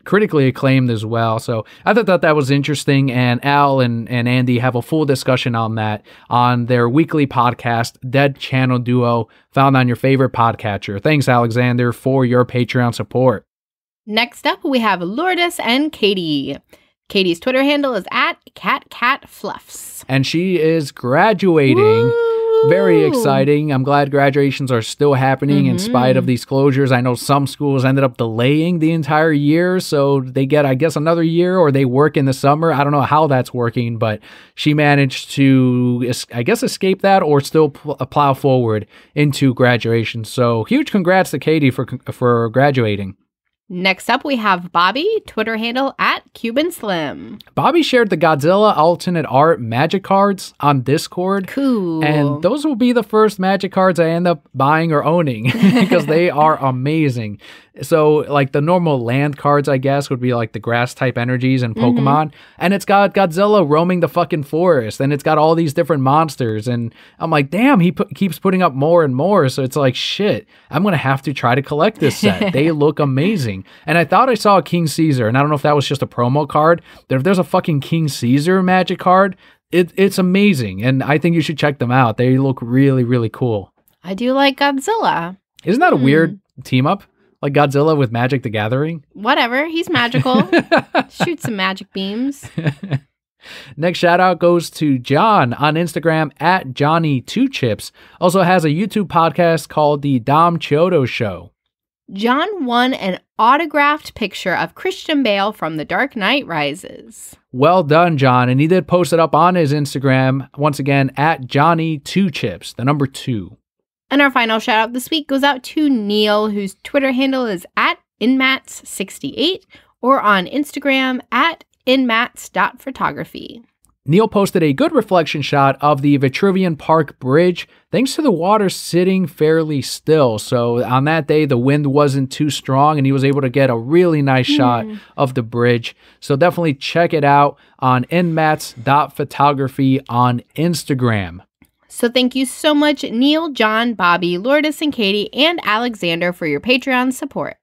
critically acclaimed as well. So I thought that was interesting. And Al and Andy have a full discussion on that on their weekly podcast, Dead Channel Duo, found on your favorite podcatcher. Thanks, Alexander, for your Patreon support. Next up, we have Lourdes and Katie. Katie's Twitter handle is @CatCatFluffs. And she is graduating. Woo! Very exciting. I'm glad graduations are still happening in spite of these closures. I know some schools ended up delaying the entire year, so they get, I guess, another year, or they work in the summer. I don't know how that's working, but she managed to, I guess, escape that or still plow forward into graduation. So huge congrats to Katie for graduating. Next up, we have Bobby, Twitter handle Cuban Slim. Bobby shared the Godzilla alternate art magic cards on Discord. Cool. And those will be the first magic cards I end up buying or owning because they are amazing. So, like, the normal land cards, I guess, would be, like, the grass-type energies and Pokemon. And it's got Godzilla roaming the fucking forest. And it's got all these different monsters. And I'm like, damn, he keeps putting up more and more. So it's like, shit, I'm going to have to try to collect this set. They look amazing. And I thought I saw a King Caesar. And I don't know if that was just a promo card. If there's a fucking King Caesar magic card, it's amazing. And I think you should check them out. They look really, really cool. I do like Godzilla. Isn't that a weird team-up? Like Godzilla with Magic the Gathering? Whatever. He's magical. Shoot some magic beams. Next shout out goes to John on Instagram at Johnny2Chips. Also has a YouTube podcast called The Dom Chiodo Show. John won an autographed picture of Christian Bale from The Dark Knight Rises. Well done, John. And he did post it up on his Instagram, once again, at Johnny2Chips, the number 2. And our final shout out this week goes out to Neil, whose Twitter handle is at inmats68 or on Instagram at inmats.photography. Neil posted a good reflection shot of the Vitruvian Park Bridge, thanks to the water sitting fairly still. So on that day, the wind wasn't too strong and he was able to get a really nice shot of the bridge. So definitely check it out on inmats.photography on Instagram. So thank you so much, Neil, John, Bobby, Lourdes, and Katie, and Alexander for your Patreon support.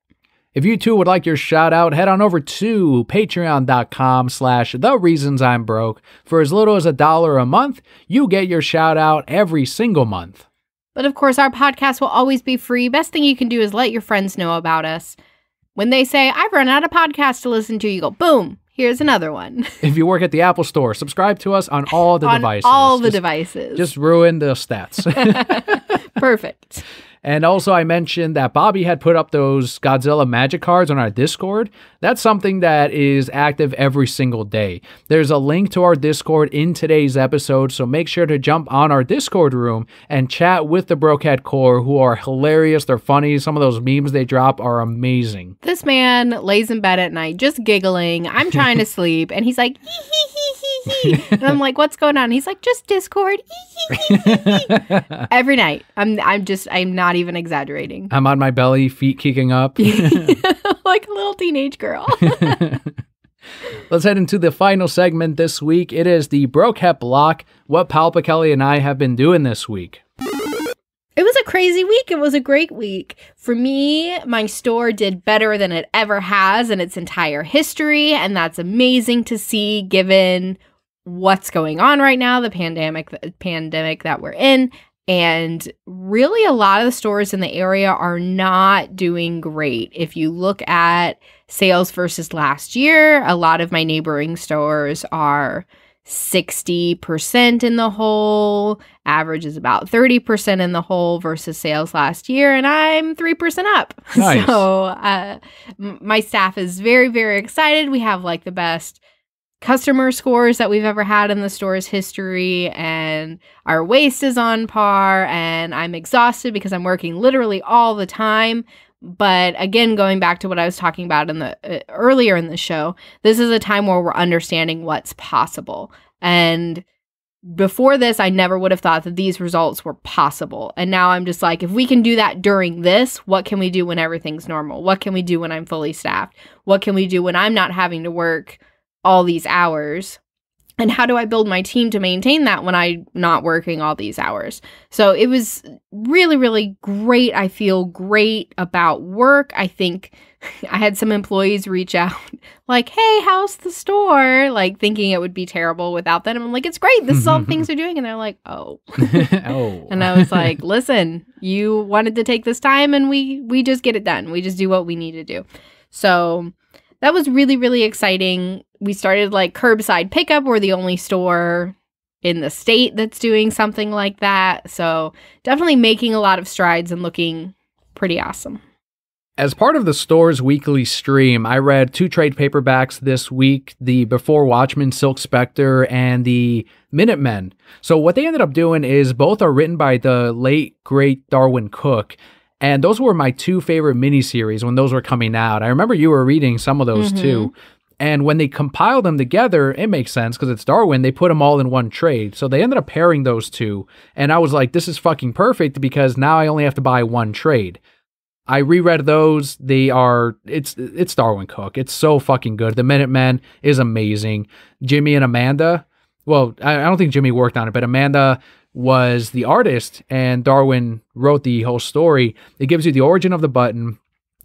If you too would like your shout out, head on over to patreon.com/thereasonsimbroke. For as little as $1 a month, you get your shout out every single month. But of course, our podcast will always be free. Best thing you can do is let your friends know about us. When they say, I've run out of podcasts to listen to, you go, boom. Here's another one. If you work at the Apple store, subscribe to us on all the devices. All the devices. Just ruin the stats. Perfect. And also I mentioned that Bobby had put up those Godzilla magic cards on our Discord. That's something that is active every single day. There's a link to our Discord in today's episode, so make sure to jump on our Discord room and chat with the Brokehead Corps, who are hilarious. They're funny. Some of those memes they drop are amazing. This man lays in bed at night just giggling. I'm trying to sleep, and he's like, hee hee hee hee hee. And I'm like, what's going on? He's like, just Discord. Hee hee hee hee. Every night. I'm not even exaggerating. I'm on my belly, feet kicking up. Like a little teenage girl. Let's head into the final segment this week. It is the Brokehead Block, what Palpakelli and I have been doing this week. It was a crazy week. It was a great week. For me, my store did better than it ever has in its entire history, and that's amazing to see given what's going on right now, the pandemic that we're in. And really, a lot of the stores in the area are not doing great. If you look at sales versus last year, a lot of my neighboring stores are 60% in the hole. Average is about 30% in the hole versus sales last year, and I'm 3% up. Nice. So my staff is very, very excited. We have like the best customer scores that we've ever had in the store's history, and our waste is on par, and I'm exhausted because I'm working literally all the time. But again, going back to what I was talking about in the earlier in the show, this is a time where we're understanding what's possible. And before this, I never would have thought that these results were possible. And now I'm just like, if we can do that during this, what can we do when everything's normal? What can we do when I'm fully staffed? What can we do when I'm not having to work all these hours, and how do I build my team to maintain that when I'm not working all these hours? So it was really, really great. I feel great about work. I think I had some employees reach out like, hey, how's the store? Like thinking it would be terrible without them. I'm like, it's great. This is all the things they're doing. And they're like, oh. Oh. And I was like, listen, you wanted to take this time and we just get it done. We just do what we need to do. So that was really, really exciting. We started like curbside pickup. We're the only store in the state that's doing something like that. So definitely making a lot of strides and looking pretty awesome. As part of the store's weekly stream, I read 2 trade paperbacks this week, the Before Watchmen, Silk Spectre, and the Minutemen. So what they ended up doing is both are written by the late, great Darwyn Cooke. And those were my 2 favorite miniseries when those were coming out. I remember you were reading some of those too. And when they compile them together, it makes sense because it's Darwyn. They put them all in one trade. So they ended up pairing those two. And I was like, this is fucking perfect because now I only have to buy one trade. I reread those. They are, it's Darwyn Cooke. It's so fucking good. The Minutemen is amazing. Jimmy and Amanda. Well, I don't think Jimmy worked on it, but Amanda was the artist and Darwyn wrote the whole story. It gives you the origin of the button.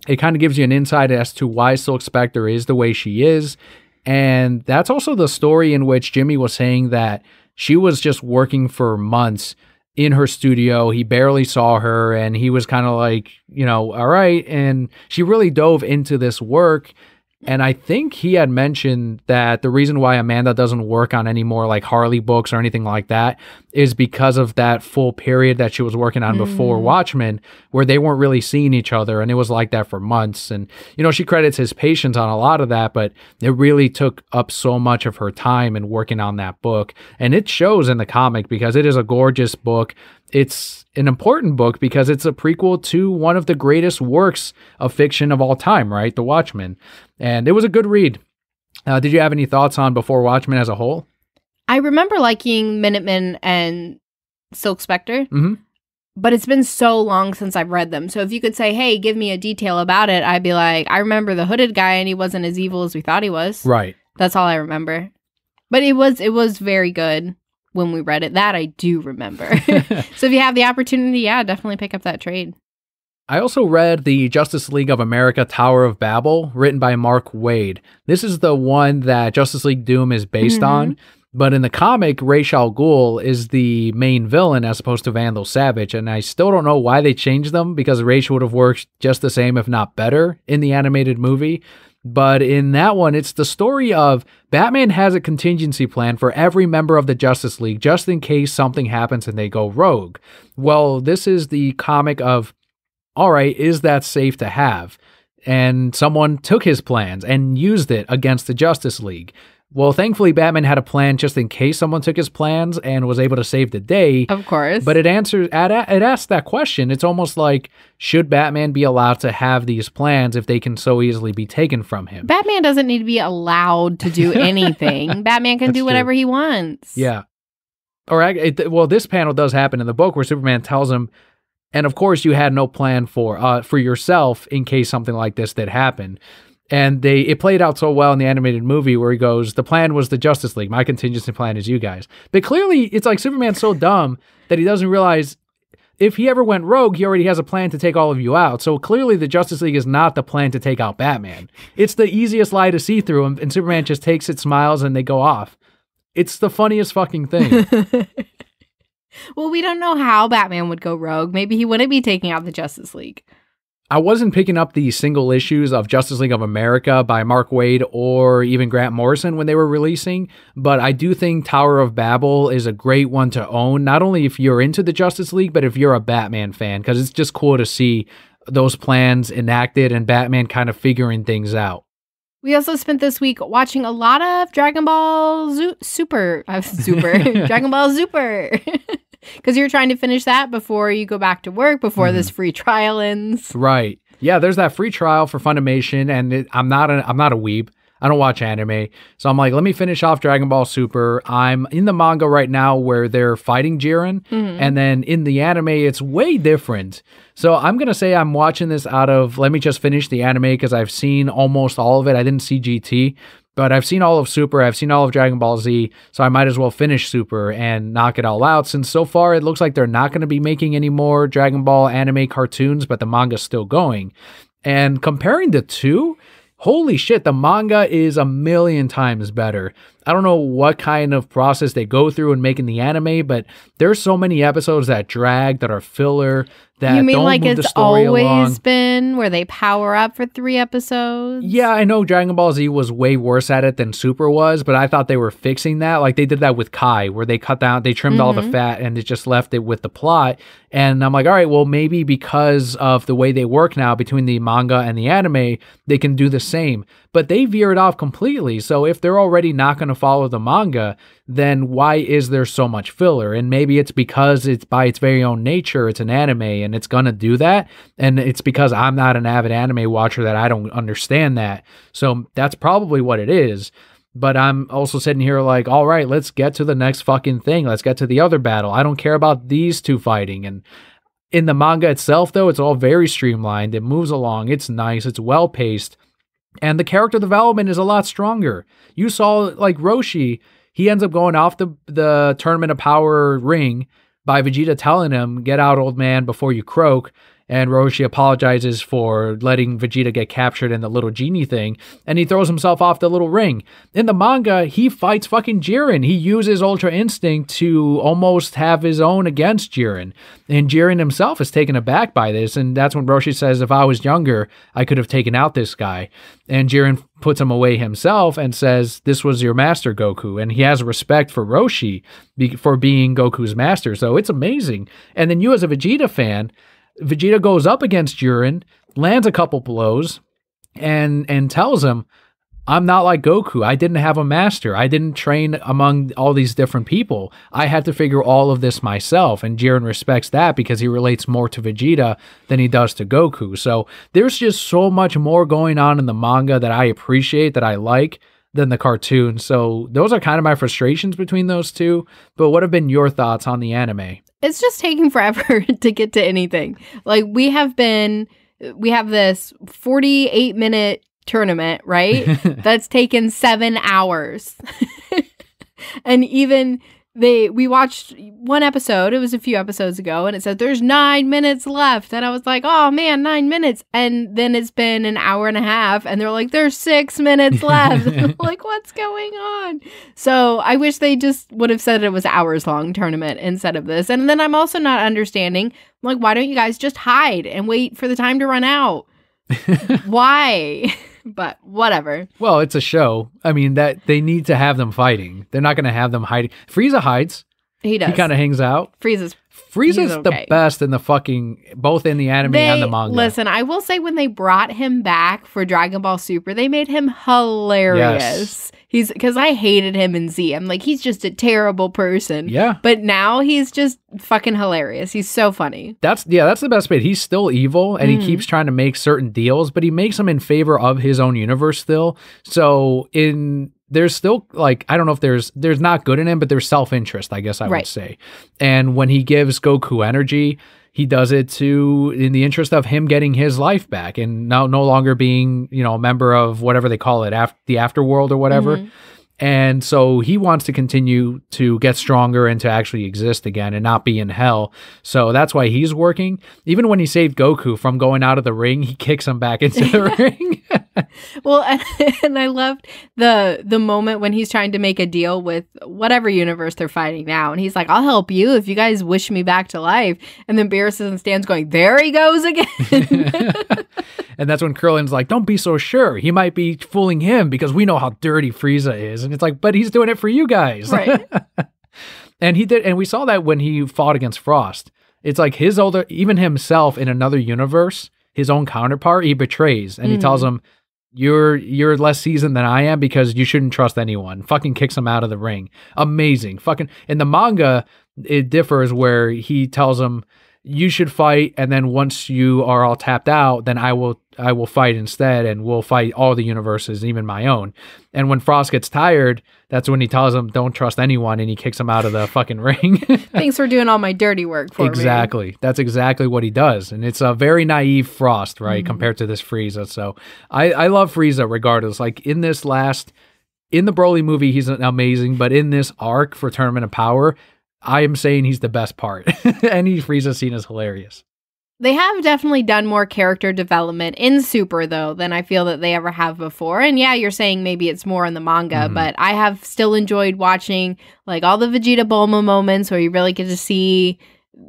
It kind of gives you an insight as to why Silk Spectre is the way she is. And that's also the story in which Jimmy was saying that she was just working for months in her studio. He barely saw her and he was kind of like, you know, all right. And she really dove into this work. And I think he had mentioned that the reason why Amanda doesn't work on any more like Harley books or anything like that is because of that full period that she was working on before Watchmen, where they weren't really seeing each other. And it was like that for months. And, you know, she credits his patience on a lot of that, but it really took up so much of her time in working on that book. And it shows in the comic because it is a gorgeous book. It's an important book because it's a prequel to one of the greatest works of fiction of all time, right? The Watchmen. And it was a good read. Did you have any thoughts on Before Watchmen as a whole? I remember liking Minutemen and Silk Spectre, but it's been so long since I've read them. So if you could say, hey, give me a detail about it, I'd be like, I remember the hooded guy and he wasn't as evil as we thought he was. Right. That's all I remember. But it was very good. When we read it, that I do remember. So if you have the opportunity, yeah, definitely pick up that trade. I also read the Justice League of America Tower of Babel, written by Mark Waid. This is the one that Justice League Doom is based on. But in the comic, Ra's al Ghul is the main villain as opposed to Vandal Savage. And I still don't know why they changed them because Ra's would have worked just the same, if not better, in the animated movie. But in that one, it's the story of Batman has a contingency plan for every member of the Justice League just in case something happens and they go rogue. Well, this is the comic of, all right, is that safe to have? And someone took his plans and used it against the Justice League. Well, thankfully, Batman had a plan just in case someone took his plans and was able to save the day. Of course. But it asks that question. It's almost like, should Batman be allowed to have these plans if they can so easily be taken from him? Batman doesn't need to be allowed to do anything. Batman can do whatever he wants. Yeah. Or, well, this panel does happen in the book where Superman tells him, and of course, you had no plan for yourself in case something like this did happen. And it played out so well in the animated movie where he goes, the plan was the Justice League. My contingency plan is you guys. But clearly, it's like Superman's so dumb that he doesn't realize if he ever went rogue, he already has a plan to take all of you out. So clearly, the Justice League is not the plan to take out Batman. It's the easiest lie to see through, and Superman just takes it, smiles, and they go off. It's the funniest fucking thing. Well, we don't know how Batman would go rogue. Maybe he wouldn't be taking out the Justice League. I wasn't picking up the single issues of Justice League of America by Mark Waid or even Grant Morrison when they were releasing, but I do think Tower of Babel is a great one to own, not only if you're into the Justice League, but if you're a Batman fan, because it's just cool to see those plans enacted and Batman kind of figuring things out. We also spent this week watching a lot of Dragon Ball Dragon Ball Super. Because you're trying to finish that before you go back to work, before this free trial ends. Right. Yeah, there's that free trial for Funimation, and I'm not a weeb. I don't watch anime. So I'm like, let me finish off Dragon Ball Super. I'm in the manga right now where they're fighting Jiren, and then in the anime, it's way different. So I'm going to say I'm watching this out of, let me just finish the anime because I've seen almost all of it. I didn't see GT. But I've seen all of Super, I've seen all of Dragon Ball Z, so I might as well finish Super and knock it all out. Since so far it looks like they're not going to be making any more Dragon Ball anime cartoons, but the manga's still going. And comparing the two, holy shit, the manga is a million times better. I don't know what kind of process they go through in making the anime, but there's so many episodes that drag, that are filler, that you mean don't like move it's the story always along. Been where they power up for 3 episodes? Yeah, I know Dragon Ball Z was way worse at it than Super was, but I thought they were fixing that. Like they did that with Kai, where they cut down, they trimmed all the fat and it just left it with the plot. And I'm like, all right, well, maybe because of the way they work now between the manga and the anime, they can do the same. But they veer it off completely. So if they're already not going to follow the manga, then why is there so much filler? And maybe it's because it's by its very own nature, it's an anime and it's going to do that. And it's because I'm not an avid anime watcher that I don't understand that. So that's probably what it is. But I'm also sitting here like, all right, let's get to the next fucking thing. Let's get to the other battle. I don't care about these two fighting. And in the manga itself, though, it's all very streamlined. It moves along. It's nice. It's well-paced. And the character development is a lot stronger. You saw, like, Roshi, he ends up going off the Tournament of Power ring by Vegeta telling him, get out, old man, before you croak. And Roshi apologizes for letting Vegeta get captured in the little genie thing, and he throws himself off the little ring. In the manga, he fights fucking Jiren. He uses Ultra Instinct to almost have his own against Jiren. And Jiren himself is taken aback by this, and that's when Roshi says, if I was younger, I could have taken out this guy. And Jiren puts him away himself and says, this was your master, Goku. And he has respect for Roshi for being Goku's master, so it's amazing. And then you as a Vegeta fan... Vegeta goes up against Jiren, lands a couple blows, and tells him, I'm not like Goku. I didn't have a master. I didn't train among all these different people. I had to figure all of this myself. And Jiren respects that because he relates more to Vegeta than he does to Goku. So there's just so much more going on in the manga that I appreciate, that I like, than the cartoon. So those are kind of my frustrations between those two. But what have been your thoughts on the anime? It's just taking forever to get to anything. Like, we have this 48-minute tournament, right? That's taken 7 hours. And even we watched one episode, it was a few episodes ago, and it said there's 9 minutes left. And I was like, oh man, 9 minutes. And then it's been an hour and a half, and they're like, there's 6 minutes left. And I'm like, what's going on? So I wish they just would have said it was hours long tournament instead of this. And then I'm also not understanding, like, why don't you guys just hide and wait for the time to run out? Why? But whatever. Well, it's a show. I mean, that they need to have them fighting. They're not going to have them hiding. Frieza hides. He does. He kind of hangs out. Frieza's okay. The best in the fucking, both in the anime and the manga. Listen, I will say when they brought him back for Dragon Ball Super, they made him hilarious. Yes. Because I hated him in Z. I'm like, he's just a terrible person. Yeah. But now he's just fucking hilarious. He's so funny. That's the best bit. He's still evil, and he keeps trying to make certain deals, but he makes them in favor of his own universe still. So there's still, like, I don't know if there's not good in him, but there's self-interest, I guess I would say. And when he gives Goku energy, he does it in the interest of him getting his life back and now no longer being, you know, a member of whatever they call it, the afterworld or whatever. Mm-hmm. And so he wants to continue to get stronger and to actually exist again and not be in hell. So that's why he's working. Even when he saved Goku from going out of the ring, he kicks him back into the ring. Well, and I loved the moment when he's trying to make a deal with whatever universe they're fighting now. And he's like, I'll help you if you guys wish me back to life. And then Beerus is in the stands going, there he goes again. And that's when Krillin's like, don't be so sure. He might be fooling him because we know how dirty Frieza is. And it's like, but he's doing it for you guys. Right. And he did. And we saw that when he fought against Frost. It's like even himself in another universe, his own counterpart, he betrays. And he tells him, you're less seasoned than I am because you shouldn't trust anyone. Fucking kicks him out of the ring. Amazing. Fucking in the manga, it differs where he tells him, you should fight, and then once you are all tapped out, then I will fight instead, and we'll fight all the universes, even my own. And when Frost gets tired, that's when he tells him, don't trust anyone, and he kicks him out of the fucking ring. Thanks for doing all my dirty work for me. Exactly. That's exactly what he does. And it's a very naive Frost, right, compared to this Frieza. So I love Frieza regardless. Like in the Broly movie, he's amazing, but in this arc for Tournament of Power, I am saying he's the best part. Any Frieza scene is hilarious. They have definitely done more character development in Super, though, than I feel that they ever have before. And yeah, you're saying maybe it's more in the manga, but I have still enjoyed watching, like, all the Vegeta Bulma moments where you really get to see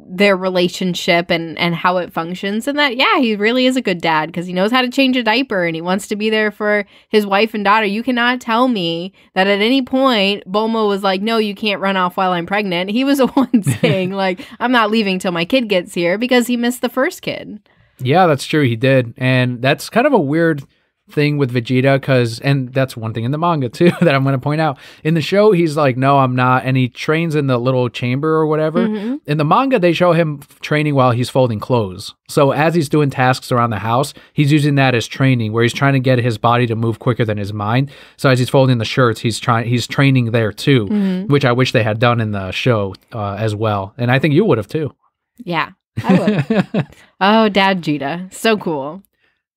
their relationship and how it functions. And that, yeah, he really is a good dad because he knows how to change a diaper and he wants to be there for his wife and daughter. You cannot tell me that at any point Bulma was like, no, you can't run off while I'm pregnant. He was the one saying, like, I'm not leaving till my kid gets here, because he missed the first kid. Yeah, that's true. He did. And that's kind of a weird thing with Vegeta, and that's one thing in the manga too that I'm going to point out. In the show, he's like, no, I'm not. And he trains in the little chamber or whatever. Mm-hmm. In the manga, they show him training while he's folding clothes. So as he's doing tasks around the house, he's using that as training, where he's trying to get his body to move quicker than his mind. So as he's folding the shirts, he's training there too, mm-hmm. which I wish they had done in the show as well. And I think you would have too. Yeah, I would. Oh, Dad Vegeta. So cool.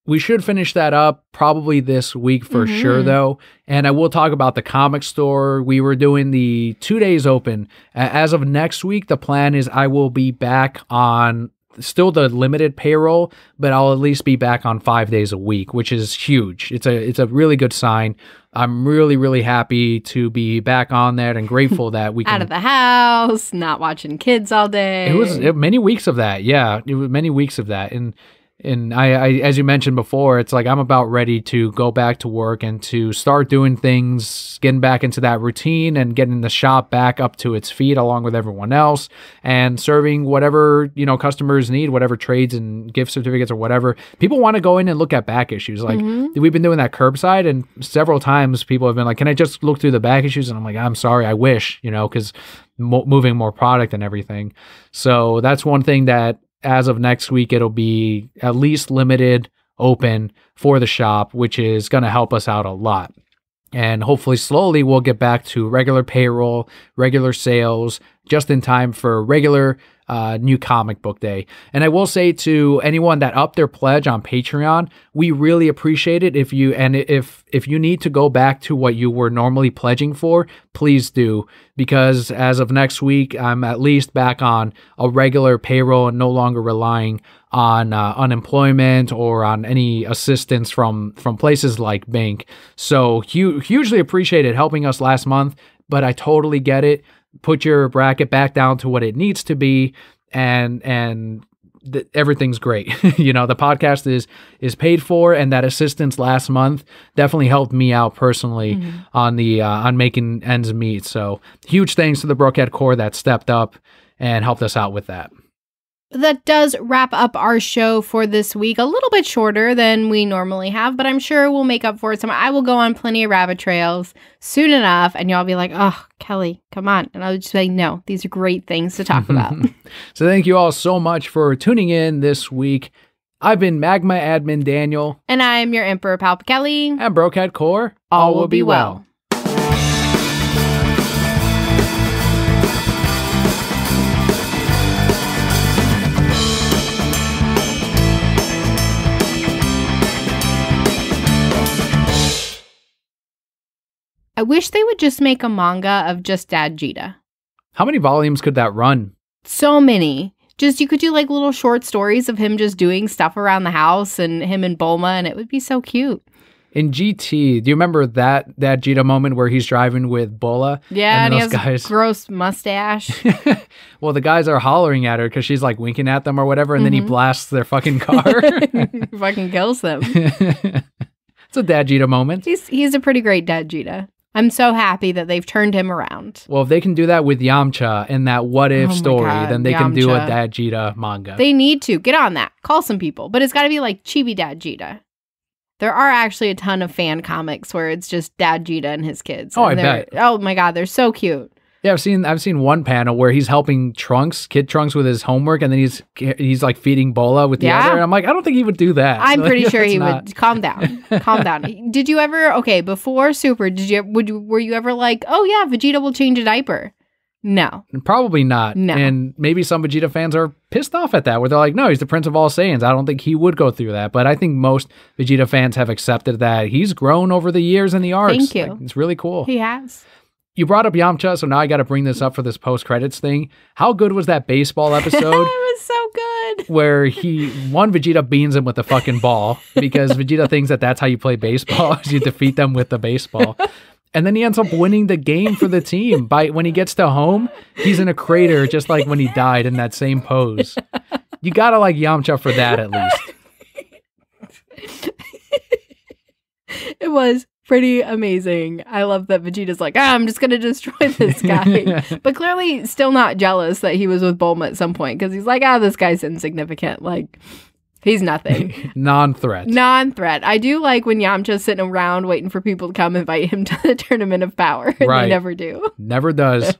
We should finish that up probably this week for mm-hmm. sure, though. And I will talk about the comic store. We were doing the 2 days open. As of next week, the plan is I will be back on still the limited payroll, but I'll at least be back on 5 days a week, which is huge. It's a really good sign. I'm really, really happy to be back on that and grateful that we can... Out of the house, not watching kids all day. It was many weeks of that. Yeah, it was many weeks of that. And I, as you mentioned before, it's like I'm about ready to go back to work and to start doing things, getting back into that routine and getting the shop back up to its feet along with everyone else and serving whatever, you know, customers need, whatever trades and gift certificates or whatever. People want to go in and look at back issues. Like mm-hmm. we've been doing that curbside, and several times people have been like, can I just look through the back issues? And I'm like, I'm sorry, I wish, you know, because moving more product and everything. So that's one thing that, as of next week, it'll be at least limited open for the shop, which is going to help us out a lot. And hopefully slowly we'll get back to regular payroll, regular sales, just in time for regular new comic book day. And I will say to anyone that upped their pledge on Patreon, we really appreciate it. If you need to go back to what you were normally pledging for, please do, because as of next week, I'm at least back on a regular payroll and no longer relying on unemployment or on any assistance from places like Bank. So hugely appreciated helping us last month, but I totally get it. Put your bracket back down to what it needs to be, and everything's great. You know, the podcast is paid for, and that assistance last month definitely helped me out personally mm-hmm. on making ends meet. So huge thanks to the Brokehead Corps that stepped up and helped us out with that. That does wrap up our show for this week. A little bit shorter than we normally have, but I'm sure we'll make up for it. I will go on plenty of rabbit trails soon enough, and y'all be like, oh, Kelly, come on. And I'll just say, no, these are great things to talk about. So thank you all so much for tuning in this week. I've been Magma Admin Daniel. And I'm your Emperor Palp Kelly. And Brokehead Corps. All will be well. I wish they would just make a manga of just Dad Vegeta. How many volumes could that run? So many. Just you could do like little short stories of him just doing stuff around the house and him and Bulma, and it would be so cute. In GT, do you remember that Dad Vegeta moment where he's driving with Bola? Yeah, and he has a gross mustache. Well, the guys are hollering at her because she's like winking at them or whatever, and mm-hmm. then he blasts their fucking car. He fucking kills them. It's a Dad Vegeta moment. He's a pretty great Dad Vegeta. I'm so happy that they've turned him around. Well, if they can do that with Yamcha in that What If story, then they can do a Dad Vegeta manga. They need to. Get on that. Call some people. But it's got to be like Chibi Dad Vegeta. There are actually a ton of fan comics where it's just Dad Vegeta and his kids. Oh, I bet. Oh, my God. They're so cute. Yeah, I've seen one panel where he's helping Trunks, Kid Trunks, with his homework, and then he's like feeding Bola with the other. And I'm like, I don't think he would do that. I'm pretty sure he would. Calm down, calm down. Did you ever? Okay, before Super, were you ever like, oh yeah, Vegeta will change a diaper? No, probably not. No, and maybe some Vegeta fans are pissed off at that, where they're like, no, he's the Prince of All Saiyans. I don't think he would go through that, but I think most Vegeta fans have accepted that he's grown over the years and the arcs. Thank you. Like, it's really cool. He has. You brought up Yamcha, so now I got to bring this up for this post-credits thing. How good was that baseball episode? It was so good. Where Vegeta beans him with the fucking ball because Vegeta thinks that that's how you play baseball, is you defeat them with the baseball. And then he ends up winning the game for the team. When he gets to home, he's in a crater, just like when he died in that same pose. You got to like Yamcha for that, at least. It was pretty amazing. I love that Vegeta's like, I'm just going to destroy this guy. But clearly still not jealous that he was with Bulma at some point, because he's like, this guy's insignificant. Like, He's nothing. Non-threat. Non-threat. I do like when Yamcha's sitting around waiting for people to come invite him to the Tournament of Power. Right. They never do. Never does.